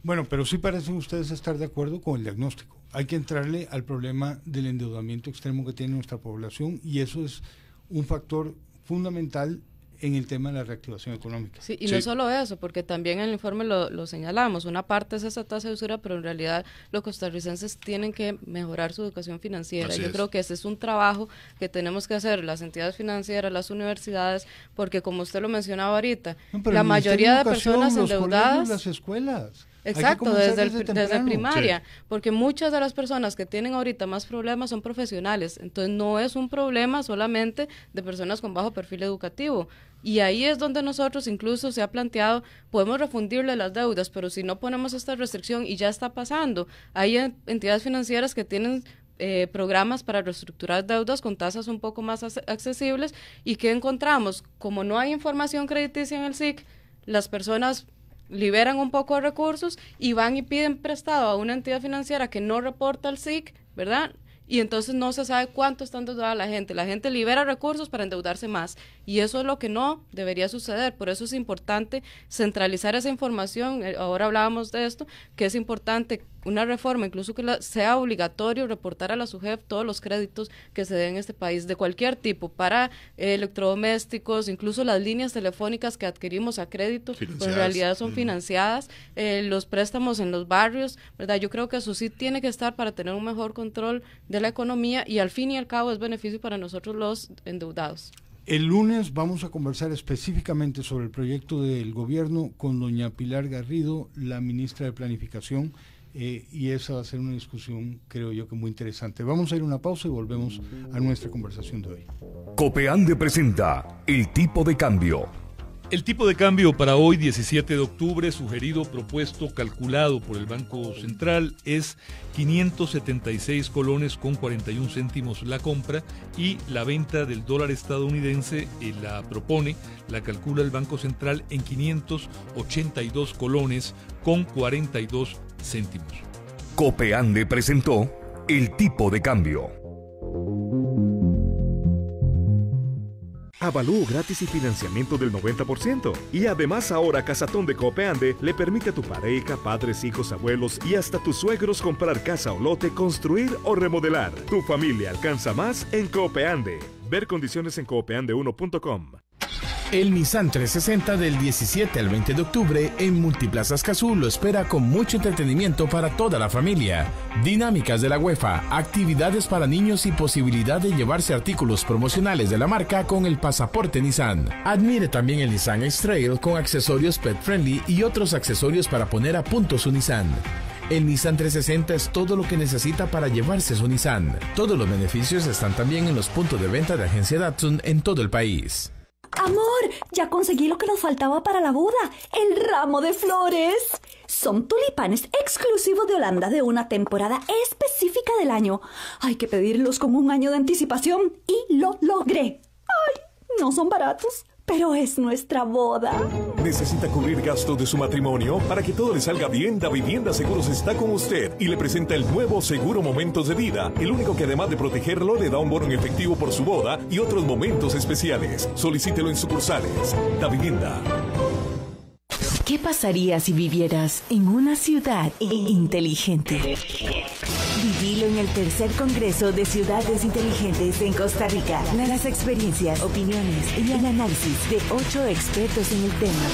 Bueno, pero sí parecen ustedes estar de acuerdo con el diagnóstico. Hay que entrarle al problema del endeudamiento extremo que tiene nuestra población, y eso es un factor fundamental en el tema de la reactivación económica. Sí, y sí. No solo eso, porque también en el informe lo, lo señalamos, una parte es esa tasa de usura, pero en realidad los costarricenses tienen que mejorar su educación financiera. Así Yo es. creo que ese es un trabajo que tenemos que hacer las entidades financieras, las universidades, porque como usted lo mencionaba ahorita, no, la mayoría de personas endeudadas... Colegios, las escuelas... Exacto, desde, el, desde, desde primaria, sí. Porque muchas de las personas que tienen ahorita más problemas son profesionales, entonces no es un problema solamente de personas con bajo perfil educativo, y ahí es donde nosotros, incluso se ha planteado, podemos refundirle las deudas, pero si no ponemos esta restricción, y ya está pasando, hay entidades financieras que tienen... Eh, programas para reestructurar deudas con tasas un poco más accesibles, y ¿qué encontramos? Como no hay información crediticia en el S I C, las personas... liberan un poco de recursos y van y piden prestado a una entidad financiera que no reporta al S I C, ¿verdad? Y entonces no se sabe cuánto está endeudada la gente. La gente libera recursos para endeudarse más, y eso es lo que no debería suceder. Por eso es importante centralizar esa información. Ahora hablábamos de esto, que es importante una reforma, incluso que la, sea obligatorio reportar a la SUGEF todos los créditos que se den en este país, de cualquier tipo, para eh, electrodomésticos, incluso las líneas telefónicas que adquirimos a crédito, pues en realidad son mm. financiadas, eh, los préstamos en los barrios, ¿verdad? Yo creo que eso sí tiene que estar para tener un mejor control de la economía, y al fin y al cabo es beneficio para nosotros los endeudados. El lunes vamos a conversar específicamente sobre el proyecto del gobierno con doña Pilar Garrido, la ministra de Planificación, eh, y esa va a ser una discusión, creo yo, que muy interesante. Vamos a ir a una pausa y volvemos a nuestra conversación de hoy. Copeande presenta el tipo de cambio. El tipo de cambio para hoy, diecisiete de octubre, sugerido, propuesto, calculado por el Banco Central, es quinientos setenta y seis colones con cuarenta y un céntimos la compra, y la venta del dólar estadounidense eh, la propone, la calcula el Banco Central en quinientos ochenta y dos colones con cuarenta y dos céntimos. Copeande presentó el tipo de cambio. Avalúo gratis y financiamiento del noventa por ciento. Y además ahora Casatón de Copeande le permite a tu pareja, padres, hijos, abuelos y hasta tus suegros comprar casa o lote, construir o remodelar. Tu familia alcanza más en Copeande. Ver condiciones en copeande uno punto com. El Nissan trescientos sesenta del diecisiete al veinte de octubre en Multiplaza Escazú lo espera con mucho entretenimiento para toda la familia. Dinámicas de la UEFA, actividades para niños y posibilidad de llevarse artículos promocionales de la marca con el pasaporte Nissan. Admire también el Nissan X-Trail con accesorios pet friendly y otros accesorios para poner a punto su Nissan. El Nissan trescientos sesenta es todo lo que necesita para llevarse su Nissan. Todos los beneficios están también en los puntos de venta de Agencia Datsun en todo el país. Amor, ya conseguí lo que nos faltaba para la boda, el ramo de flores. Son tulipanes exclusivos de Holanda de una temporada específica del año. Hay que pedirlos con un año de anticipación y lo logré. Ay, no son baratos. Pero es nuestra boda. ¿Necesita cubrir gastos de su matrimonio? Para que todo le salga bien, Davivienda Seguros está con usted y le presenta el nuevo Seguro Momentos de Vida, el único que además de protegerlo le da un bono en efectivo por su boda y otros momentos especiales. Solicítelo en sucursales. Davivienda. ¿Qué pasaría si vivieras en una ciudad inteligente? Vivilo en el tercer Congreso de Ciudades Inteligentes en Costa Rica. Las experiencias, opiniones y el análisis de ocho expertos en el tema.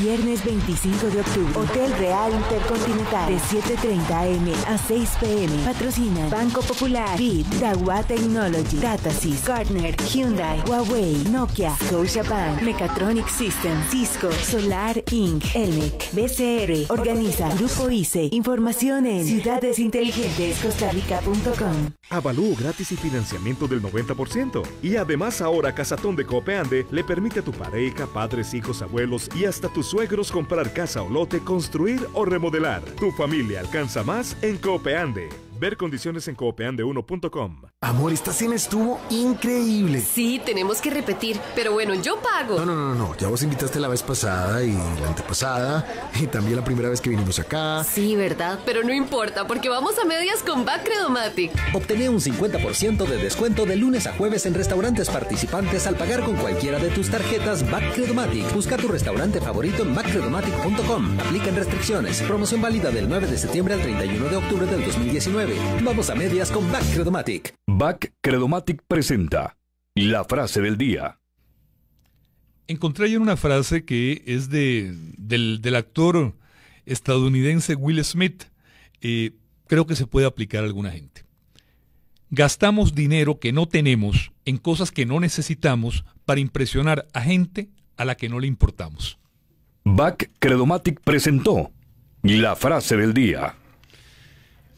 Viernes veinticinco de octubre. Hotel Real Intercontinental. De siete y media de la mañana a seis p m Patrocina Banco Popular, B I D, Dahua Technology, Datasys, Gartner, Hyundai, Huawei, Nokia, Scotiabank, Mechatronic Systems, Cisco, Solar Incorporated, Elmec, B C R. Organiza Grupo I C E. Información en Ciudades Inteligentes Costa Rica punto com. Avalúo gratis y financiamiento del noventa por ciento. Y además ahora Casatón de Copeande le permite a tu pareja, padres, hijos, abuelos y hasta tus suegros comprar casa o lote, construir o remodelar. Tu familia alcanza más en Copeande. Ver condiciones en copeande uno punto com. Amor, esta cena estuvo increíble. Sí, tenemos que repetir, pero bueno, yo pago. No, no, no, no, ya vos invitaste la vez pasada y la antepasada y también la primera vez que vinimos acá. Sí, verdad, pero no importa porque vamos a medias con B A C Credomatic. Obtené un cincuenta por ciento de descuento de lunes a jueves en restaurantes participantes al pagar con cualquiera de tus tarjetas B A C Credomatic. Busca tu restaurante favorito en bac credomatic punto com. Aplican restricciones. Promoción válida del nueve de septiembre al treinta y uno de octubre del dos mil diecinueve. Vamos a medias con B A C Credomatic. B A C Credomatic presenta la frase del día. Encontré yo una frase que es de, del, del actor estadounidense Will Smith. Eh, creo que se puede aplicar a alguna gente. Gastamos dinero que no tenemos en cosas que no necesitamos para impresionar a gente a la que no le importamos. B A C Credomatic presentó la frase del día.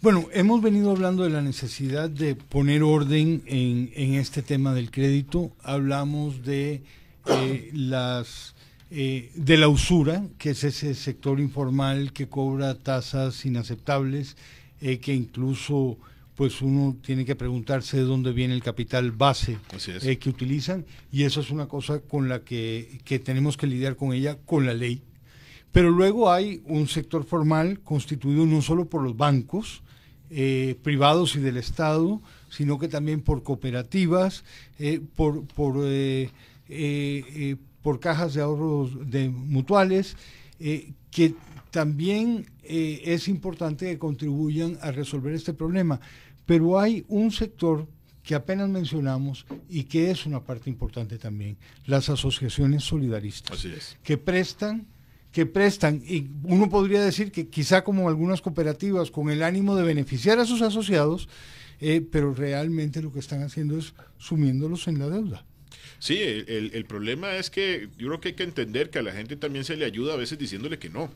Bueno, hemos venido hablando de la necesidad de poner orden en, en este tema del crédito. Hablamos de eh, las eh, de la usura, que es ese sector informal que cobra tasas inaceptables, eh, que incluso pues uno tiene que preguntarse de dónde viene el capital base eh, que utilizan, y eso es una cosa con la que, que tenemos que lidiar con ella, con la ley. Pero luego hay un sector formal constituido no solo por los bancos, Eh, privados y del Estado, sino que también por cooperativas, eh, por, por, eh, eh, eh, por cajas de ahorros de mutuales, eh, que también eh, es importante que contribuyan a resolver este problema. Pero hay un sector que apenas mencionamos y que es una parte importante también, las asociaciones solidaristas. Así es. Que prestan que prestan, y uno podría decir que quizá como algunas cooperativas, con el ánimo de beneficiar a sus asociados, eh, pero realmente lo que están haciendo es sumiéndolos en la deuda. Sí, el, el problema es que yo creo que hay que entender que a la gente también se le ayuda a veces diciéndole que no.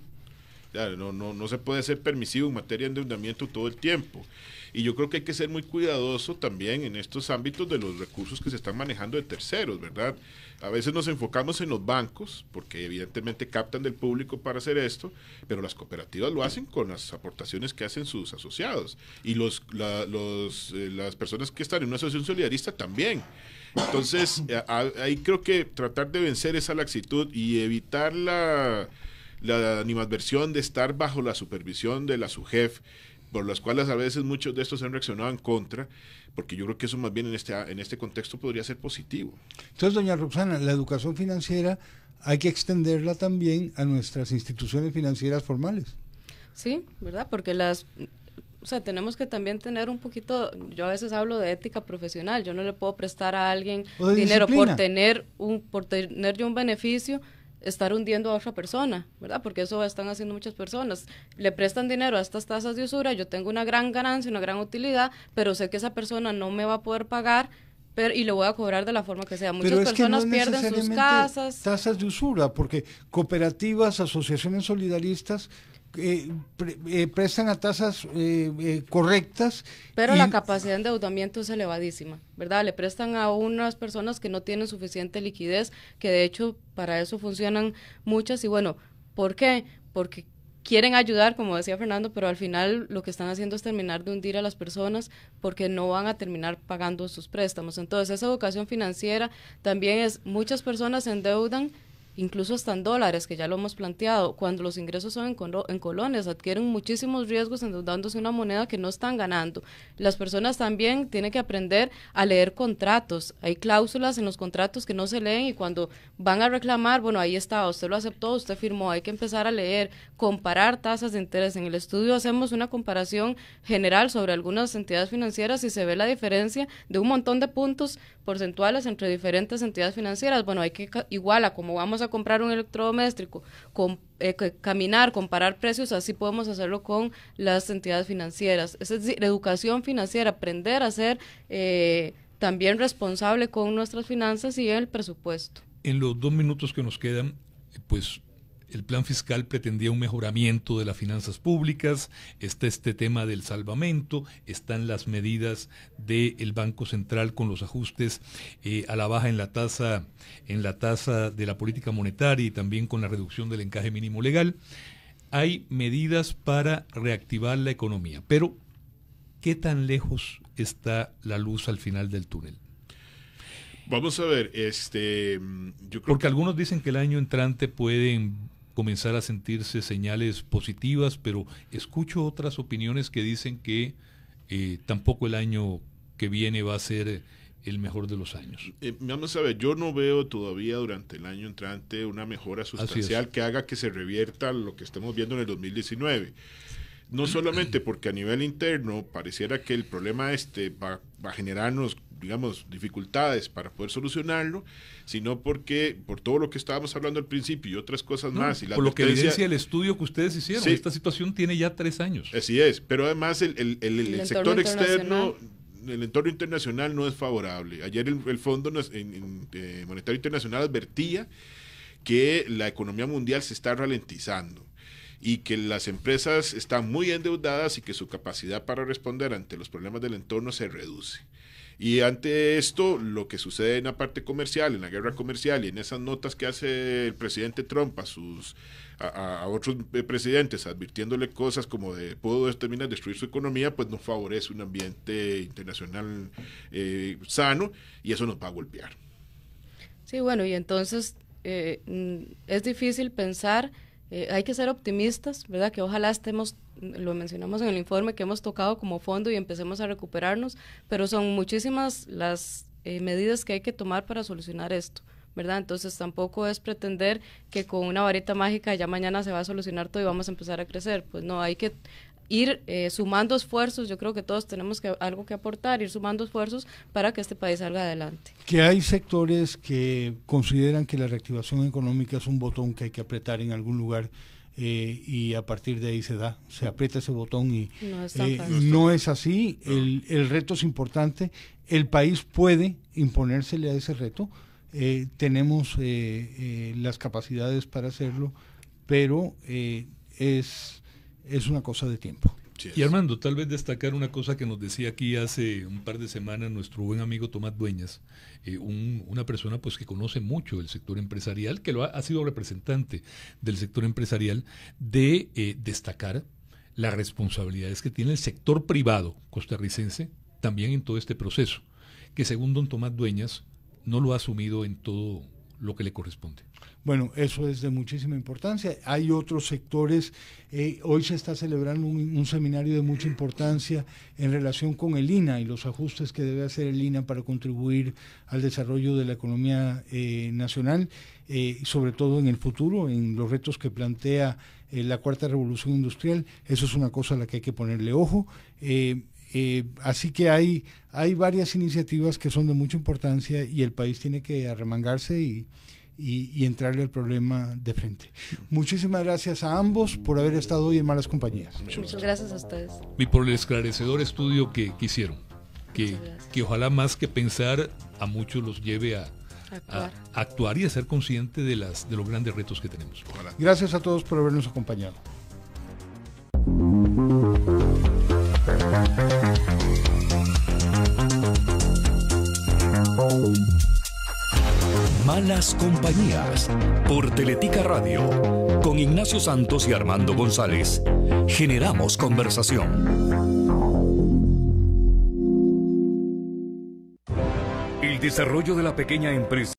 Claro, no, no, no se puede ser permisivo en materia de endeudamiento todo el tiempo. Y yo creo que hay que ser muy cuidadoso también en estos ámbitos de los recursos que se están manejando de terceros, ¿verdad? A veces nos enfocamos en los bancos, porque evidentemente captan del público para hacer esto, pero las cooperativas lo hacen con las aportaciones que hacen sus asociados. Y los, la, los, eh, las personas que están en una asociación solidarista también. Entonces, a, a, ahí creo que tratar de vencer esa laxitud y evitar la... la animadversión de estar bajo la supervisión de la SUGEF, por las cuales a veces muchos de estos han reaccionado en contra, porque yo creo que eso más bien en este, en este contexto podría ser positivo. Entonces, doña Roxana, la educación financiera hay que extenderla también a nuestras instituciones financieras formales. Sí, ¿verdad? Porque las o sea, tenemos que también tener un poquito, yo a veces hablo de ética profesional, yo no le puedo prestar a alguien dinero por tener un por tener yo un beneficio, estar hundiendo a otra persona, ¿verdad? Porque eso están haciendo muchas personas, le prestan dinero a estas tasas de usura, yo tengo una gran ganancia, una gran utilidad, pero sé que esa persona no me va a poder pagar, pero, y lo voy a cobrar de la forma que sea. Muchas personas que no pierden sus casas. Tasas de usura, porque cooperativas, asociaciones solidaristas eh, pre, eh, prestan a tasas eh, eh, correctas. Pero y la capacidad de endeudamiento es elevadísima, ¿verdad? Le prestan a unas personas que no tienen suficiente liquidez, que de hecho para eso funcionan muchas. Y bueno, ¿por qué? Porque quieren ayudar, como decía Fernando, pero al final lo que están haciendo es terminar de hundir a las personas porque no van a terminar pagando sus préstamos. Entonces, esa educación financiera también es, muchas personas se endeudan, incluso hasta en dólares, que ya lo hemos planteado, cuando los ingresos son en, col en colones, adquieren muchísimos riesgos endeudándose una moneda que no están ganando. Las personas también tienen que aprender a leer contratos, hay cláusulas en los contratos que no se leen y cuando van a reclamar, bueno, ahí está, usted lo aceptó, usted firmó, hay que empezar a leer, comparar tasas de interés. En el estudio hacemos una comparación general sobre algunas entidades financieras y se ve la diferencia de un montón de puntos porcentuales entre diferentes entidades financieras. Bueno, hay que igual a como vamos a a comprar un electrodoméstico, con, eh, caminar, comparar precios, así podemos hacerlo con las entidades financieras. Es decir, educación financiera, aprender a ser eh, también responsable con nuestras finanzas y el presupuesto. En los dos minutos que nos quedan, pues el plan fiscal pretendía un mejoramiento de las finanzas públicas, está este tema del salvamento, están las medidas del Banco Central con los ajustes eh, a la baja en la tasa en la tasa de la política monetaria y también con la reducción del encaje mínimo legal. Hay medidas para reactivar la economía, pero ¿qué tan lejos está la luz al final del túnel? Vamos a ver, este, yo creo porque que... algunos dicen que el año entrante pueden comenzar a sentirse señales positivas, pero escucho otras opiniones que dicen que eh, tampoco el año que viene va a ser el mejor de los años. Eh, vamos a ver, yo no veo todavía durante el año entrante una mejora sustancial que haga que se revierta lo que estamos viendo en el dos mil diecinueve. No solamente porque a nivel interno pareciera que el problema este va, va a generarnos, digamos, dificultades para poder solucionarlo, sino porque por todo lo que estábamos hablando al principio y otras cosas no, más. Y la por lo que evidencia el estudio que ustedes hicieron, sí, esta situación tiene ya tres años. Así es, pero además el, el, el, el, el sector externo, el entorno internacional no es favorable. Ayer el, el Fondo Monetario Internacional advertía que la economía mundial se está ralentizando y que las empresas están muy endeudadas y que su capacidad para responder ante los problemas del entorno se reduce. Y ante esto, lo que sucede en la parte comercial, en la guerra comercial y en esas notas que hace el presidente Trump a sus a, a otros presidentes advirtiéndole cosas como de puedo terminar de destruir su economía, pues nos favorece un ambiente internacional eh, sano y eso nos va a golpear. Sí, bueno, y entonces eh, es difícil pensar. Eh, hay que ser optimistas, ¿verdad? Que ojalá estemos, lo mencionamos en el informe, que hemos tocado como fondo y empecemos a recuperarnos, pero son muchísimas las eh, medidas que hay que tomar para solucionar esto, ¿verdad? Entonces tampoco es pretender que con una varita mágica ya mañana se va a solucionar todo y vamos a empezar a crecer. Pues no, hay que ir eh, sumando esfuerzos. Yo creo que todos tenemos que, algo que aportar, ir sumando esfuerzos para que este país salga adelante. Que hay sectores que consideran que la reactivación económica es un botón que hay que apretar en algún lugar eh, y a partir de ahí se da, se aprieta ese botón y no es, eh, no es así, el, el reto es importante, el país puede imponérsele a ese reto, eh, tenemos eh, eh, las capacidades para hacerlo, pero eh, es... es una cosa de tiempo. Y Armando, tal vez destacar una cosa que nos decía aquí hace un par de semanas nuestro buen amigo Tomás Dueñas, eh, un, una persona pues que conoce mucho el sector empresarial, que lo ha, ha sido representante del sector empresarial, de eh, destacar las responsabilidades que tiene el sector privado costarricense también en todo este proceso, que según don Tomás Dueñas no lo ha asumido en todo lo que le corresponde. Bueno, eso es de muchísima importancia. Hay otros sectores, eh, hoy se está celebrando un, un seminario de mucha importancia en relación con el I N A y los ajustes que debe hacer el I N A para contribuir al desarrollo de la economía eh, nacional, eh, sobre todo en el futuro, en los retos que plantea eh, la Cuarta Revolución Industrial. Eso es una cosa a la que hay que ponerle ojo. Eh, Eh, así que hay, hay varias iniciativas que son de mucha importancia y el país tiene que arremangarse y, y, y entrarle al problema de frente. Muchísimas gracias a ambos por haber estado hoy en Malas Compañías. Muchas gracias a ustedes. Y por el esclarecedor estudio que, que hicieron, que, que ojalá más que pensar a muchos los lleve a... Actuar. A actuar y a ser consciente de, las, de los grandes retos que tenemos. Ojalá. Gracias a todos por habernos acompañado. Malas Compañías por Teletica Radio con Ignacio Santos y Armando González. Generamos conversación. El desarrollo de la pequeña empresa.